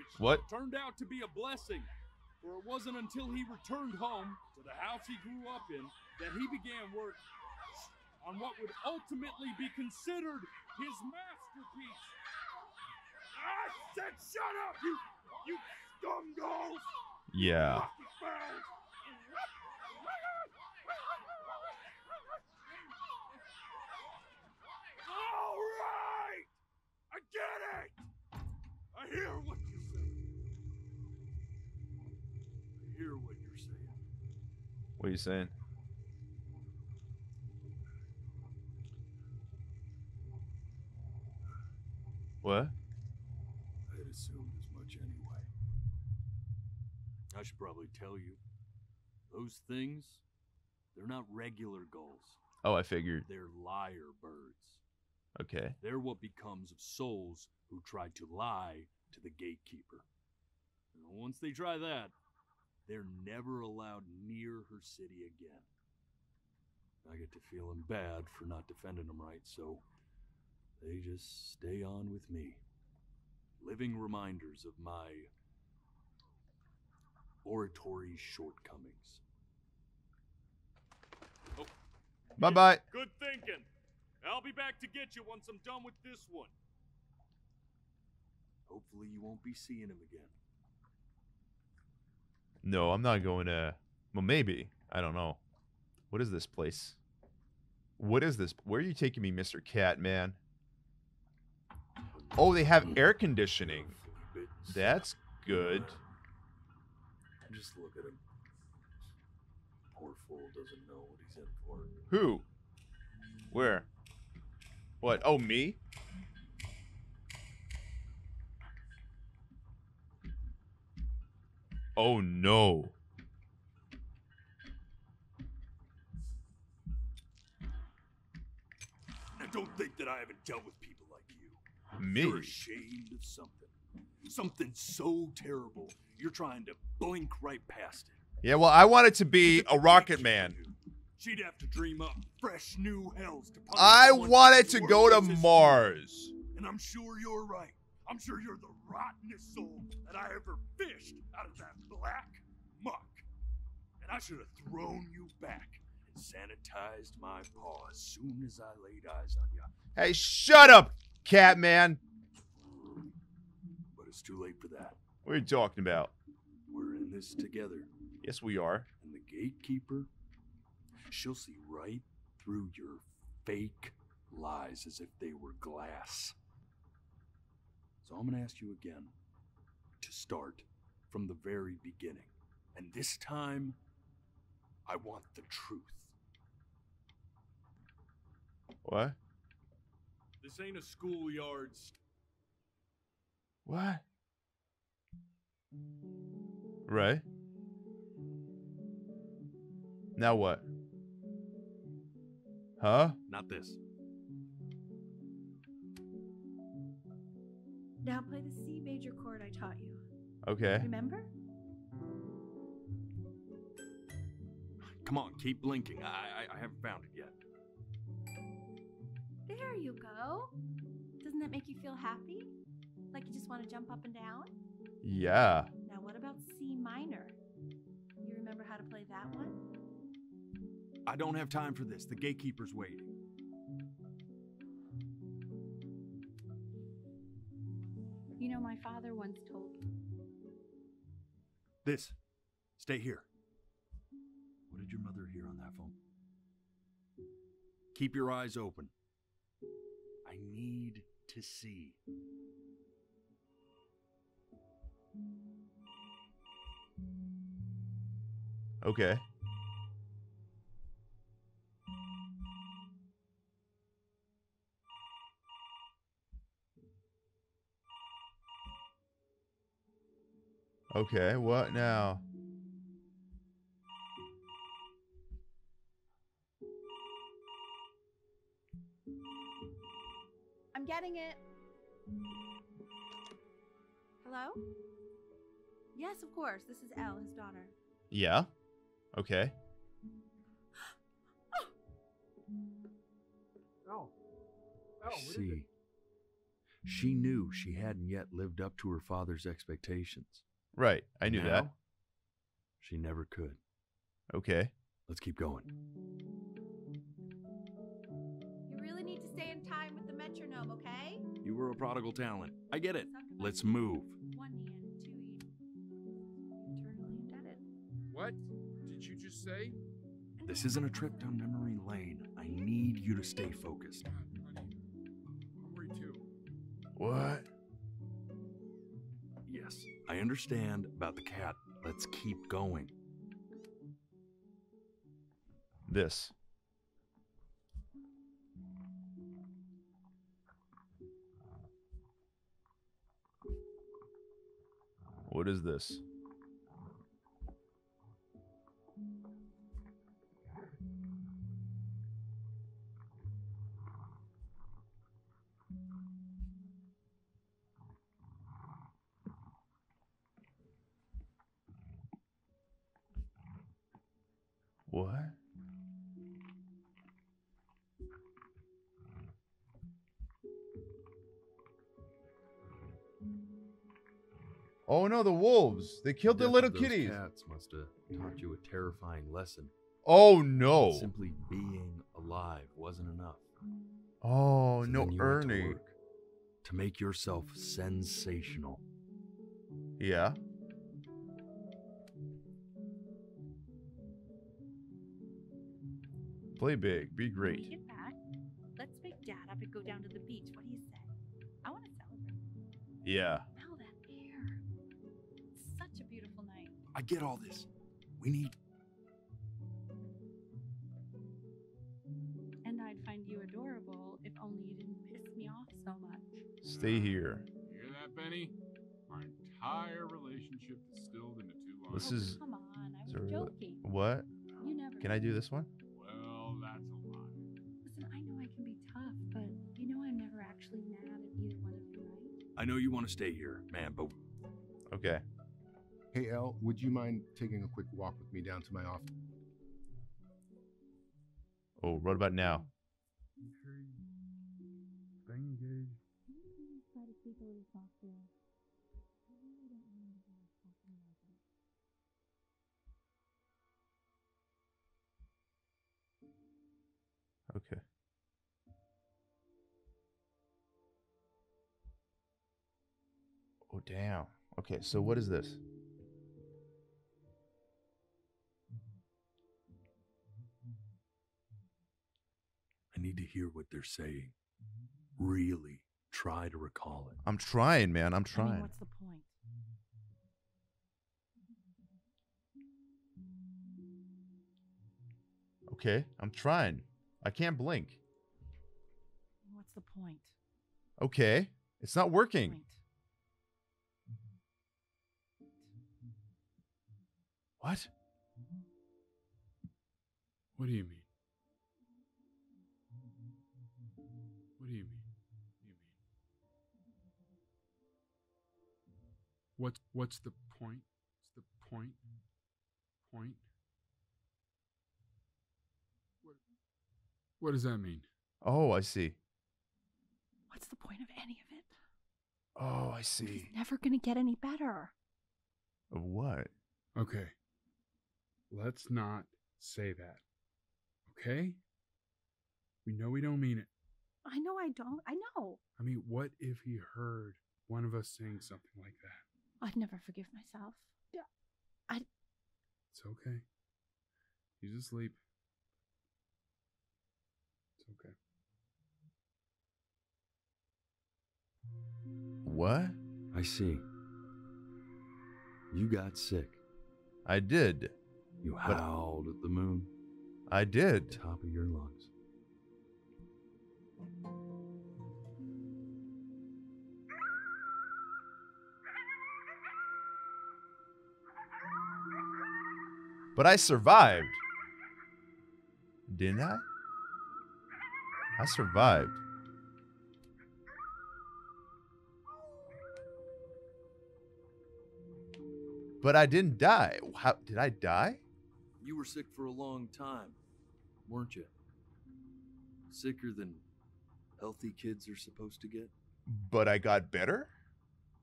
which turned out to be a blessing, for it wasn't until he returned home to the house he grew up in that he began work on what would ultimately be considered his masterpiece. I said, shut up, you scumballs! Yeah. All right! I get it! I hear what you're saying. I hear what you're saying. What are you saying? What? I'd assume as much anyway. I should probably tell you. Those things, they're not regular gulls. Oh, I figured. They're liar birds. Okay. They're what becomes of souls who try to lie to the gatekeeper. And once they try that, they're never allowed near her city again. I get to feeling bad for not defending them right, so they just stay on with me. Living reminders of my oratory shortcomings. Oh. Bye-bye. Good thinking. I'll be back to get you once I'm done with this one. Hopefully you won't be seeing him again. No, I'm not going to... Well, maybe. I don't know. What is this place? What is this? Where are you taking me, Mr. Cat, man? Oh, they have air conditioning. That's good. Just look at him. Poor fool doesn't know what he's in for. Who? Where? What? Oh, me? Oh, no. I don't think that I haven't dealt with people like you. Me? You're ashamed of something. Something so terrible. You're trying to blink right past it. Yeah, well, I want it to be a rocket man. She'd have to dream up fresh new hells to punish. I want it to go to Mars. And I'm sure you're right. I'm sure you're the rottenest soul that I ever fished out of that black muck. And I should have thrown you back and sanitized my paw as soon as I laid eyes on you. Hey, shut up, Catman. But it's too late for that. What are you talking about? We're in this together. Yes, we are. And the gatekeeper, she'll see right through your fake lies as if they were glass. So I'm going to ask you again to start from the very beginning. And this time, I want the truth. What? This ain't a schoolyard. What? Right. Now what? Huh? Not this. Now play the C major chord I taught you. Okay. Remember? Come on, keep blinking. I haven't found it yet. There you go. Doesn't that make you feel happy? Like you just want to jump up and down? Yeah. Now what about C minor? You remember how to play that one? I don't have time for this. The gatekeeper's waiting. You know, my father once told me. This. Stay here. What did your mother hear on that phone? Keep your eyes open. I need to see. Okay. Okay, what now? I'm getting it. Hello? Yes, of course. This is Elle, his daughter. Yeah? Okay. Oh. Oh, see, she knew she hadn't yet lived up to her father's expectations. Right, I knew now, that. She never could. Okay. Let's keep going. You really need to stay in time with the metronome, okay? You were a prodigal talent. I get it. Let's move. One hand, two hand. Eternally indebted. What did you just say? This isn't a trip down memory lane. I need you to stay focused. I'm worried too. What? Yes. I understand about the cat. Let's keep going. This. What is this? What? Oh no, the wolves. They killed the little kitties. Cats must have taught you a terrifying lesson. Oh no. Simply being alive wasn't enough. Oh no, Ernie. to make yourself sensational. Yeah. Play big. Be great. Get back. Let's pick Dad up and go down to the beach. What do you say? I want to celebrate. Yeah. Smell that air. It's such a beautiful night. I get all this. We need... And I'd find you adorable if only you didn't piss me off so much. Stay here. You hear that, Benny? Our entire relationship distilled into 2 lines. This is... Come on. I was joking. What? You never... Can I do this one? That's a lot. Listen, I know I can be tough, but you know I'm never actually mad at either one of you, right? I know you want to stay here, man, but... Okay. Hey, Elle, would you mind taking a quick walk with me down to my office? Oh, right about now. Okay. Oh, damn. Okay, so what is this? I need to hear what they're saying. Really try to recall it. I'm trying, man. I'm trying. I mean, what's the point? Okay, I'm trying. I can't blink. What's the point? Okay. It's not working. Point. What? What do you mean? What do you mean? What's the point? What's the point? Point? What does that mean? Oh, I see. What's the point of any of it? Oh, I see. He's never going to get any better. Of what? Okay. Let's not say that. Okay? We know we don't mean it. I know I don't. I know. I mean, what if he heard one of us saying something like that? I'd never forgive myself. It's okay. He's asleep. Okay. What? I see. You got sick. I did. You howled at the moon. I did. Top of your lungs. But I survived. Didn't I? I survived. But I didn't die. How did I die? You were sick for a long time, weren't you? Sicker than healthy kids are supposed to get. But I got better?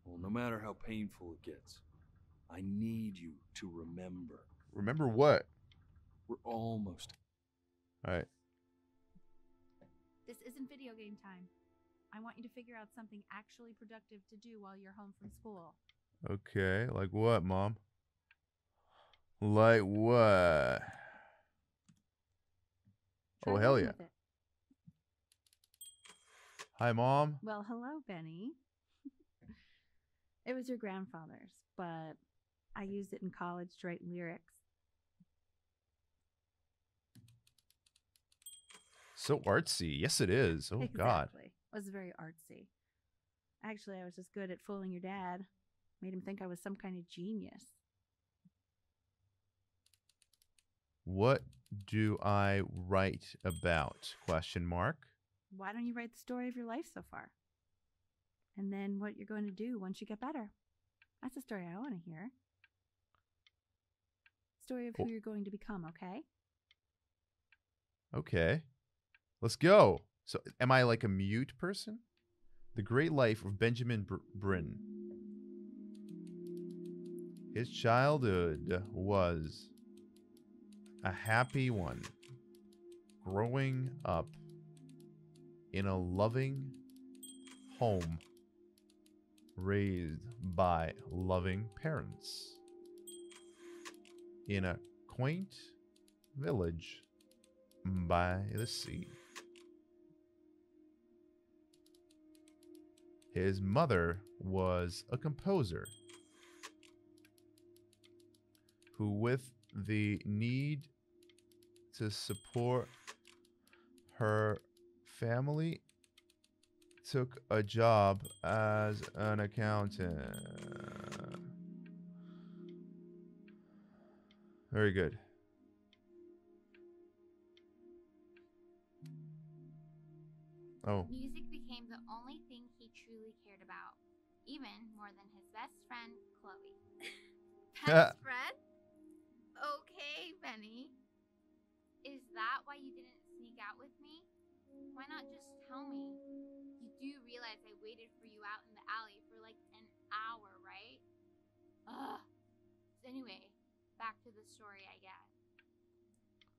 Well, no matter how painful it gets, I need you to remember. Remember what? We're almost. All right. This isn't video game time. I want you to figure out something actually productive to do while you're home from school. Okay, like what, Mom? Like what? Oh, hell yeah. Hi, Mom. Well, hello, Benny. It was your grandfather's, but I used it in college to write lyrics. So artsy. Yes, it is. Oh, exactly. God. It was very artsy. Actually, I was just good at fooling your dad. Made him think I was some kind of genius. What do I write about? Question mark. Why don't you write the story of your life so far? And then what you're going to do once you get better. That's the story I want to hear. Story of who you're going to become, okay? Okay. Let's go. So, am I like a mute person? The Great Life of Benjamin Britten. His childhood was a happy one. Growing up in a loving home raised by loving parents in a quaint village by the sea. His mother was a composer who, with the need to support her family, took a job as an accountant. Very good. Oh. Music became the only thing he truly cared about, even more than his best friend, Chloe. Best friend? Okay, Benny. Is that why you didn't sneak out with me? Why not just tell me? You do realize I waited for you out in the alley for like an hour, right? Ugh. So anyway, back to the story, I guess.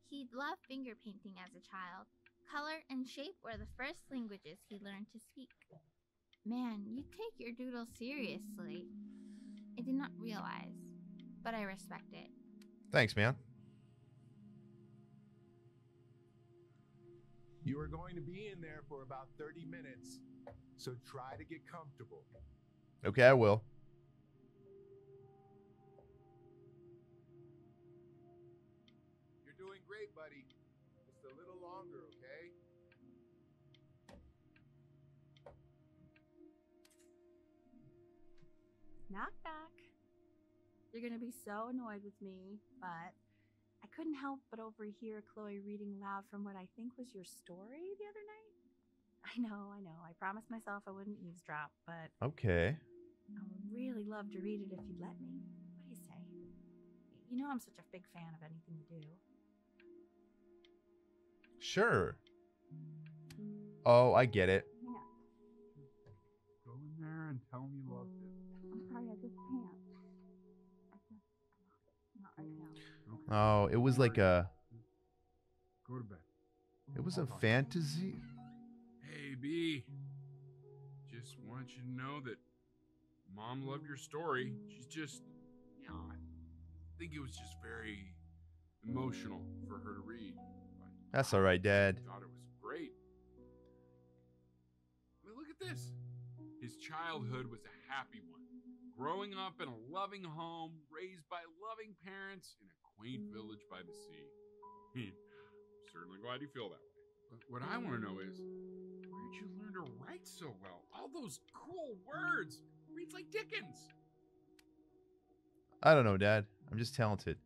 He'd loved finger painting as a child. Color and shape were the first languages he learned to speak. Man, you take your doodle seriously. I did not realize, but I respect it. Thanks, man. You are going to be in there for about 30 minutes, so try to get comfortable. Okay, I will. You're doing great, buddy. Just a little longer, okay? Knock, knock. You're going to be so annoyed with me, but I couldn't help but overhear Chloe reading loud from what I think was your story the other night. I know. I promised myself I wouldn't eavesdrop, but... Okay. I would really love to read it if you'd let me. What do you say? You know I'm such a big fan of anything you do. Sure. Oh, I get it. Yeah. Go in there and tell him you loved it. I'm sorry, I just can't. Oh, it was like a... Go to bed. It was a fantasy? Hey, B. Just want you to know that Mom loved your story. She's just... You know, I think it was just very emotional for her to read. That's all right, Dad. I thought it was great. I mean, look at this. His childhood was a happy one. Growing up in a loving home, raised by loving parents, in a quaint village by the sea. I'm certainly glad you feel that way. But what I want to know is, where did you learn to write so well? All those cool words. Reads like Dickens. I don't know, Dad. I'm just talented.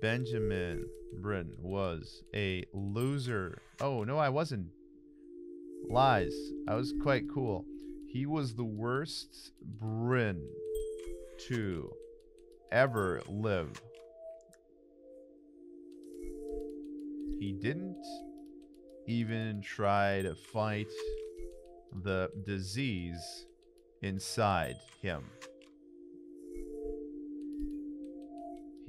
Benjamin Britton was a loser. Oh, no, I wasn't. Lies. I was quite cool. He was the worst Brin to ever live. He didn't even try to fight the disease inside him.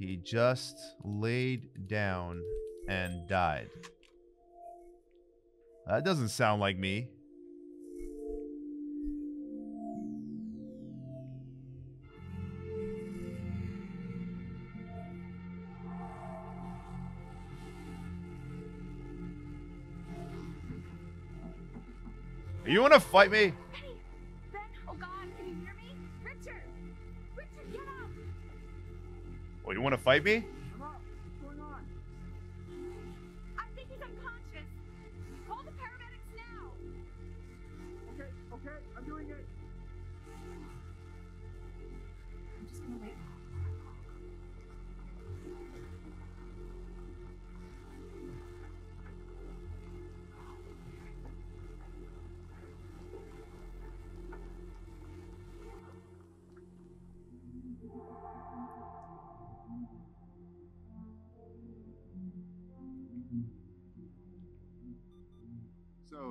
He just laid down and died. That doesn't sound like me. You want to fight me? Hey, Ben, oh God, can you hear me? Richard! Richard, get up! Oh, you want to fight me? Come up. What's going on? I think he's unconscious. Call the paramedics now. Okay, okay, I'm doing it. I'm just going to wait.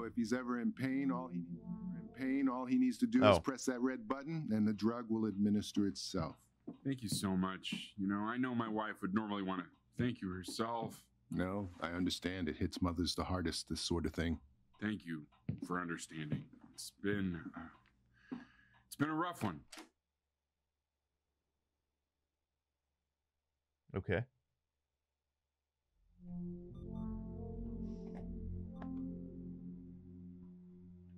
If he's ever in pain, all he needs to do is press that red button, and the drug will administer itself. Thank you so much. You know, I know my wife would normally want to thank you herself. No, I understand. It hits mothers the hardest, this sort of thing. Thank you for understanding. It's been been a rough one. Okay.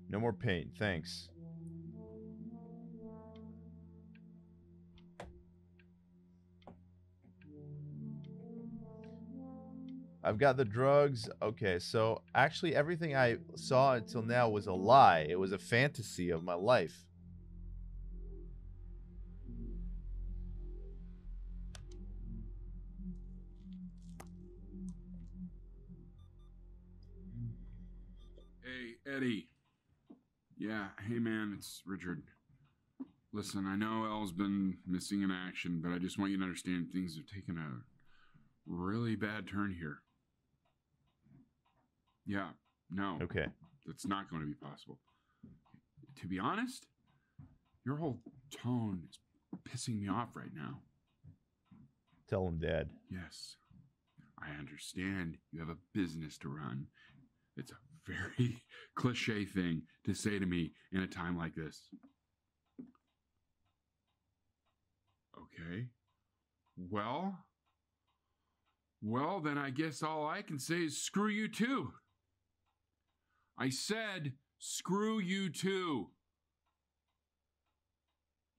No more paint, thanks. I've got the drugs. Okay, so actually everything I saw until now was a lie. It was a fantasy of my life. Hey, Eddie. Yeah, hey man, it's Richard. Listen, I know Elle's been missing in action, but I just want you to understand things have taken a really bad turn here. Yeah, no. Okay. That's not going to be possible. To be honest, your whole tone is pissing me off right now. Tell him, Dad. Yes. I understand you have a business to run. It's a very cliche thing to say to me in a time like this. Okay. Well, then I guess all I can say is screw you too. I said, screw you too.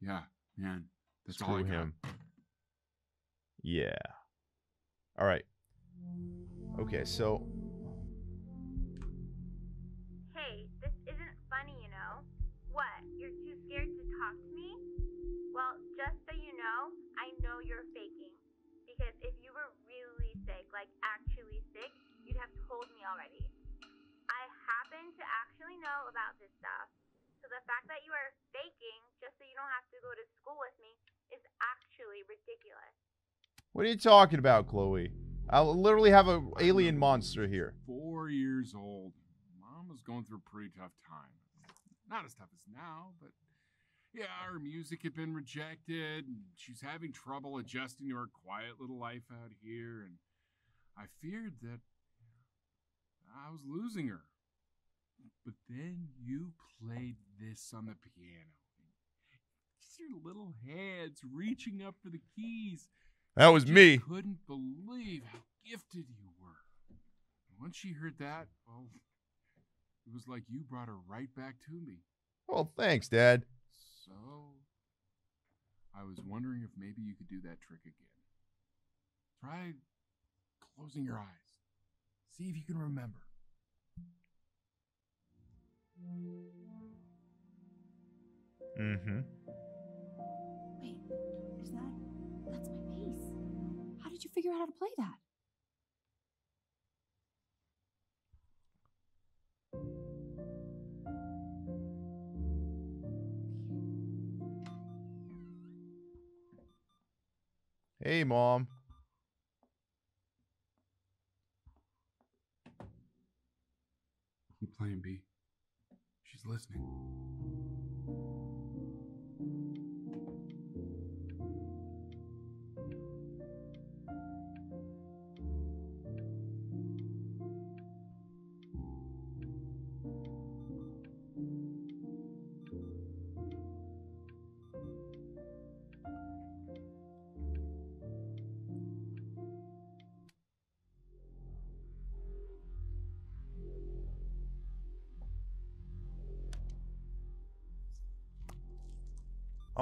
Yeah, man. That's all I got. Yeah. All right. Okay, so... Hey, this isn't funny, you know. What, you're too scared to talk to me? Well, just so you know, I know you're faking. Because if you were really sick, like actually sick, you'd have told me already. I happen to actually know about this stuff. So the fact that you are faking just so you don't have to go to school with me is actually ridiculous. What are you talking about, Chloe? I literally have an alien monster here. 4 years old. Mom was going through a pretty tough time. Not as tough as now, but... yeah, her music had been rejected, and she's having trouble adjusting to her quiet little life out here, and I feared that I was losing her. But then you played this on the piano. Just your little hands reaching up for the keys. That was me. I couldn't believe how gifted you were. And once she heard that, well, it was like you brought her right back to me. Well, thanks, Dad. So, I was wondering if maybe you could do that trick again. Try closing your eyes. See if you can remember. Mm-hmm. Wait, is that... that's my piece. How did you figure out how to play that? Hey, Mom. Keep playing, B. She's listening.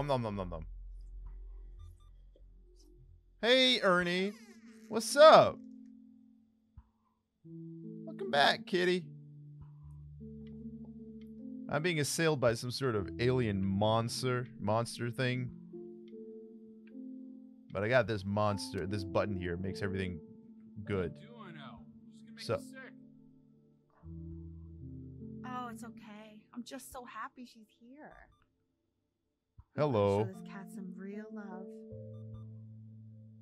Nom, nom, nom, nom. Hey, Ernie. What's up? Welcome back, kitty. I'm being assailed by some sort of alien monster thing. But I got this monster. This button here makes everything good. So. Oh, it's okay. I'm just so happy she's here. Hello. Show this cat some real love.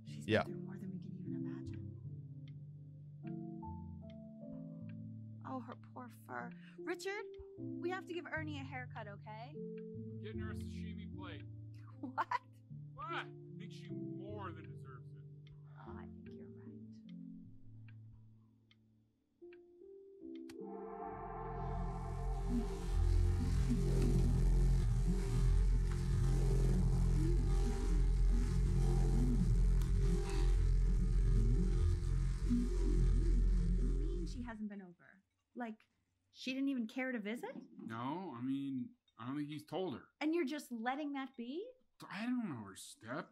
She's been through more than we can even imagine. Oh, her poor fur. Richard, we have to give Ernie a haircut, okay? Getting her a sashimi plate. What? What? I think she more than deserves it. Oh, I think you're right. Like, she didn't even care to visit? No, I mean, I don't think he's told her. And you're just letting that be? I don't know her step.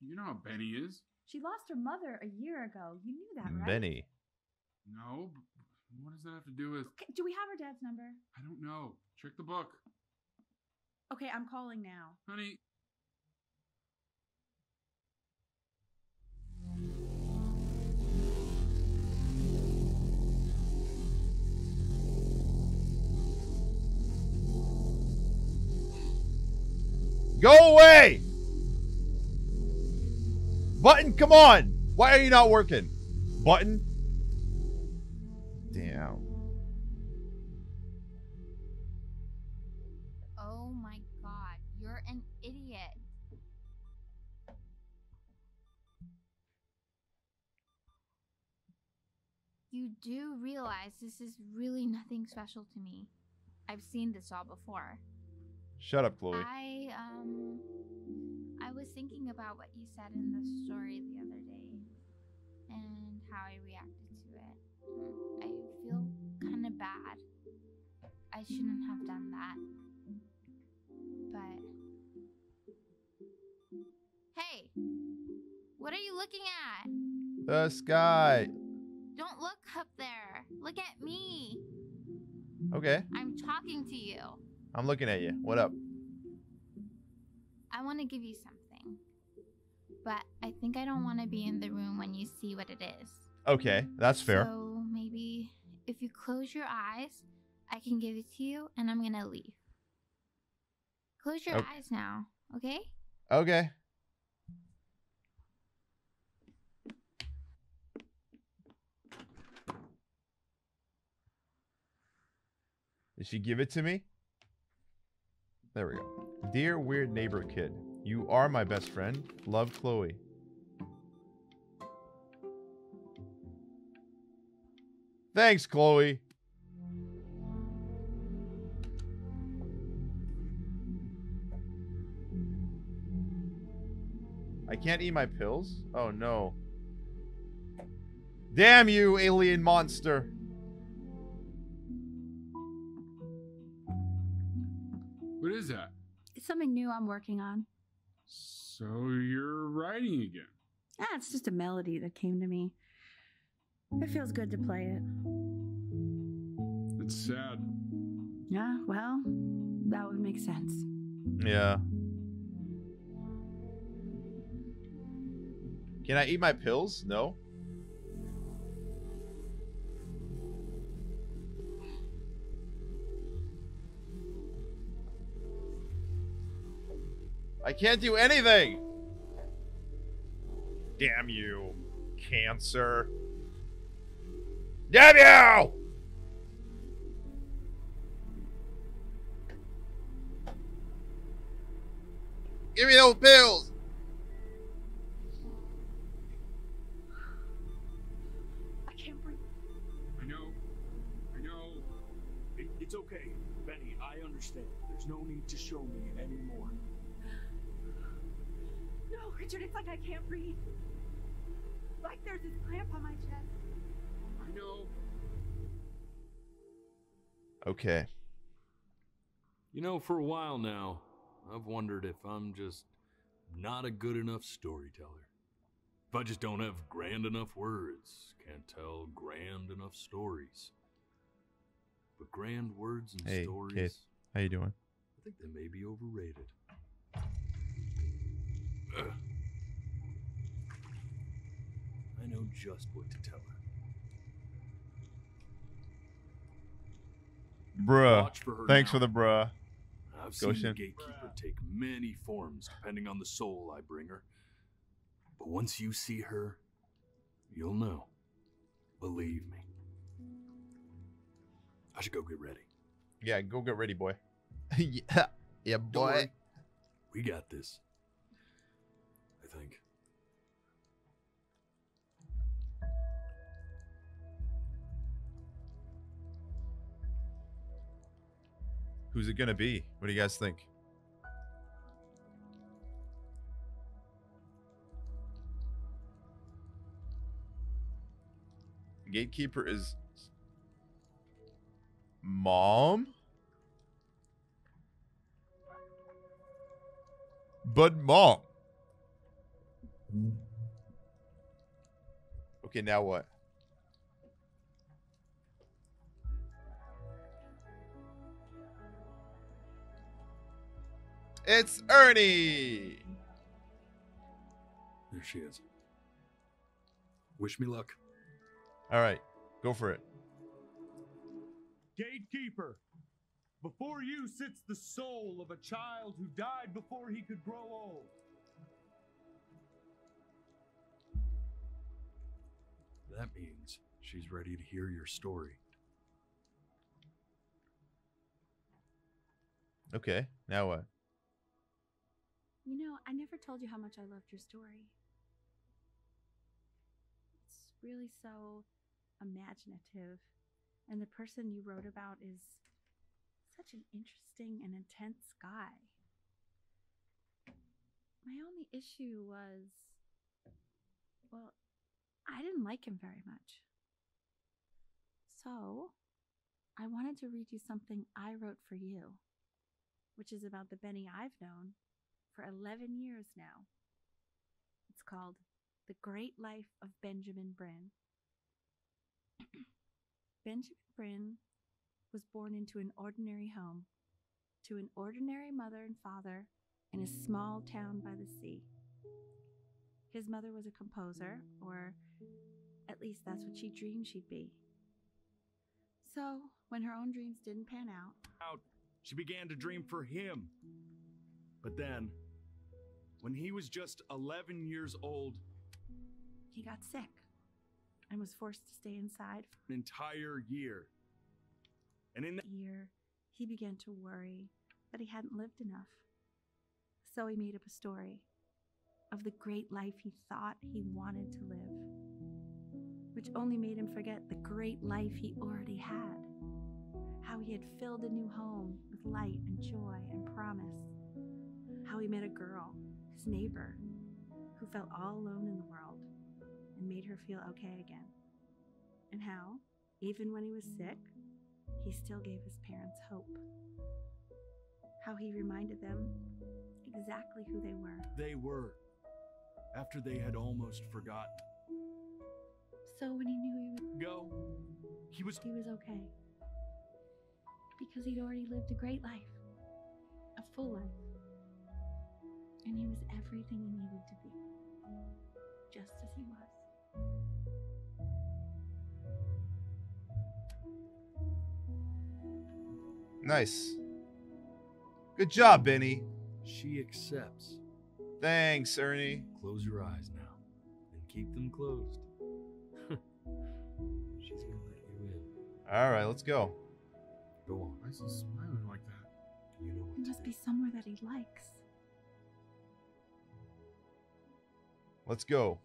You know how Benny is. She lost her mother a year ago. You knew that, right? Benny. No. What does that have to do with... Okay, do we have her dad's number? I don't know. Check the book. Okay, I'm calling now. Honey. Go away! Button, come on! Why are you not working? Button? Damn. Oh my god, you're an idiot. You do realize this is really nothing special to me. I've seen this all before. Shut up, Chloe. I was thinking about what you said in the story the other day and how I reacted to it. I feel kind of bad. I shouldn't have done that. But... Hey! What are you looking at? The sky. Don't look up there. Look at me. Okay. I'm talking to you. I'm looking at you. What up? I want to give you something, but I think I don't want to be in the room when you see what it is. Okay, that's fair. So maybe if you close your eyes, I can give it to you, and I'm going to leave. Close your eyes now, okay? Okay. Did she give it to me? There we go. Dear Weird Neighbor Kid, you are my best friend. Love, Chloe. Thanks, Chloe. I can't eat my pills? Oh, no. Damn you, alien monster. What is that? It's something new I'm working on. So you're writing again? Ah, it's just a melody that came to me. It feels good to play it. It's sad. Yeah, well, that would make sense. Yeah. Can I eat my pills? No. I can't do anything! Damn you, cancer. Damn you! Give me those pills! I can't breathe. I know. It's okay, Benny, I understand. There's no need to show me anymore. No, Richard, it's like I can't breathe. Like there's this clamp on my chest. I know. Okay. You know, for a while now, I've wondered if I'm just not a good enough storyteller. If I just don't have grand enough words, can't tell grand enough stories. But grand words and stories... Hey, kid. How you doing? I think they may be overrated. I know just what to tell her. Bruh. Thanks for the bruh. I've seen the gatekeeper take many forms depending on the soul I bring her. But once you see her, you'll know. Believe me. I should go get ready. Yeah, go get ready, boy. yeah, boy. We got this. Think. Who's it gonna be? What do you guys think? Gatekeeper is Mom? But Mom. Okay, now what? It's Ernie! There she is. Wish me luck. All right, go for it. Gatekeeper, before you sits the soul of a child who died before he could grow old. That means she's ready to hear your story. Okay, now what? You know, I never told you how much I loved your story. It's really so imaginative. And the person you wrote about is such an interesting and intense guy. My only issue was, well, I didn't like him very much. So I wanted to read you something I wrote for you, which is about the Benny I've known for 11 years now. It's called The Great Life of Benjamin Brinn. Benjamin Brinn was born into an ordinary home, to an ordinary mother and father in a small town by the sea. His mother was a composer, or at least that's what she dreamed she'd be. So, when her own dreams didn't pan out, she began to dream for him. But then, when he was just 11 years old, he got sick and was forced to stay inside for an entire year. And in that year, he began to worry that he hadn't lived enough. So he made up a story of the great life he thought he wanted to live, which only made him forget the great life he already had, how he had filled a new home with light and joy and promise, how he met a girl, his neighbor, who felt all alone in the world and made her feel okay again. And how, even when he was sick, he still gave his parents hope. How he reminded them exactly who they were. They were, after they had almost forgotten. So when he knew he would go, he was okay. Because he'd already lived a great life, a full life. And he was everything he needed to be, just as he was. Nice. Good job, Benny. She accepts. Thanks, Ernie. Close your eyes now, and keep them closed. She's gonna let you in. All right, let's go. Go on. Why is he smiling like that? You know what? It must be somewhere that he likes. Let's go.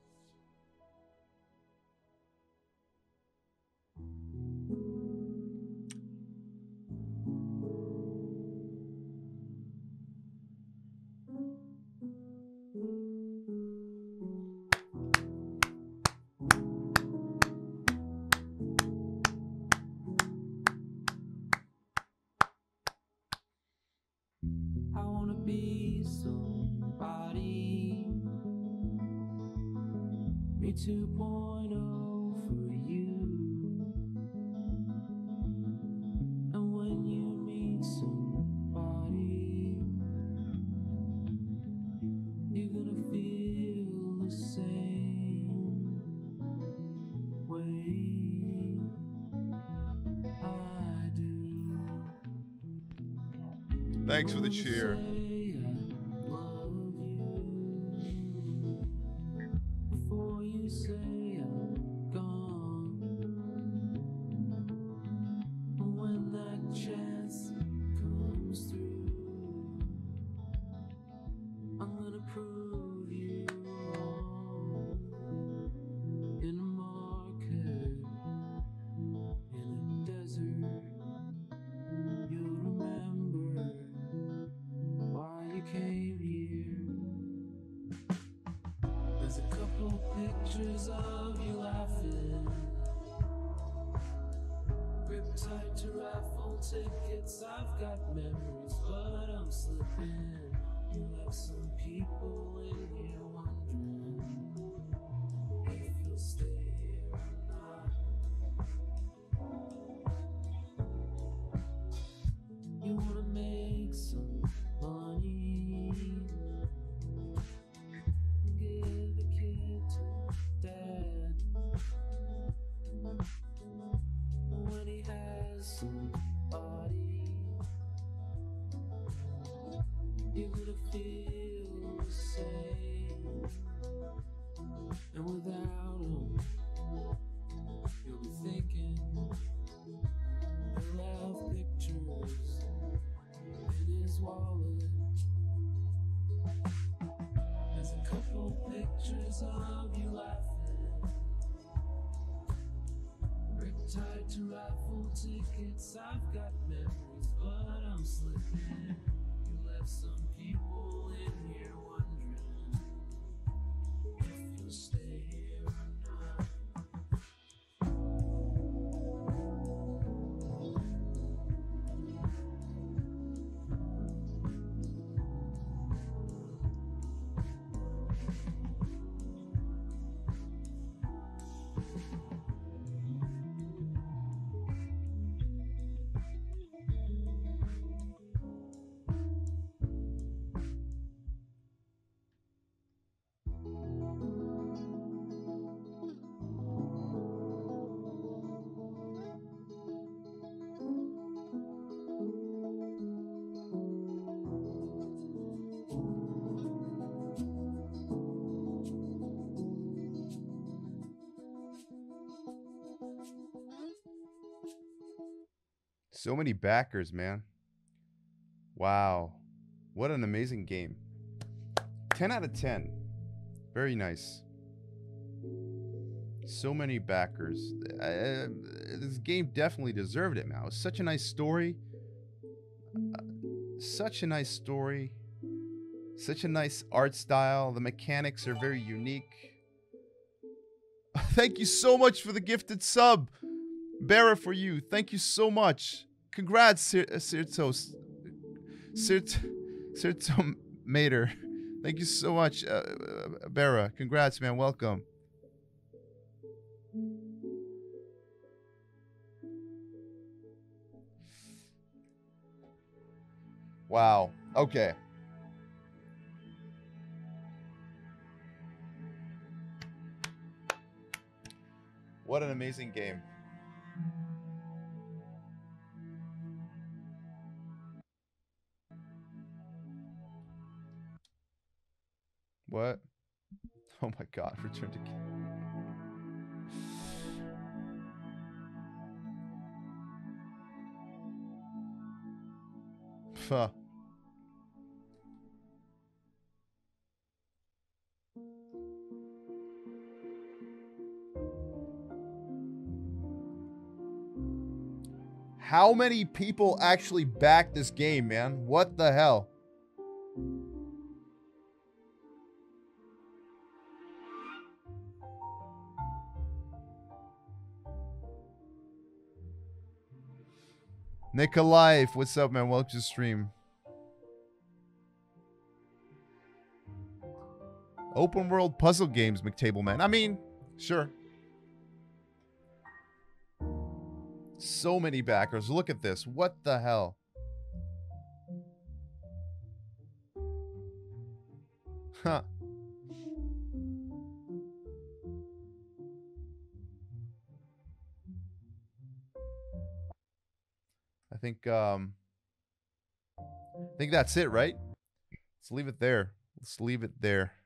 Thanks for the cheer. grip tight to raffle tickets. I've got memories, but I'm slipping. You left some people in here wondering if you'll stay or not. You wanna make some money, give a kid to dad when he has somebody. You're gonna feel the same, and without him, you'll be thinking I love pictures in his wallet. There's a couple pictures of you laughing, ripped tied to raffle tickets. I've got memories, but I'm slipping. Some people in here wondering if you'll stay here or not. So many backers, man. Wow. What an amazing game. 10 out of 10. Very nice. So many backers. This game definitely deserved it, man. It was such a nice story. Such a nice art style. The mechanics are very unique. Thank you so much for the gifted sub. Bearer for you. Thank you so much. Congrats, Sirto Mater. Thank you so much, Bera. Congrats, man. Welcome. Wow. Okay. What an amazing game. What? Oh my God, return to game. Huh. How many people actually backed this game, man? What the hell? Nikolai, what's up, man? Welcome to the stream. Open world puzzle games, McTable Man. I mean, sure. So many backers. Look at this. What the hell? Huh. I think that's it, right? Let's leave it there.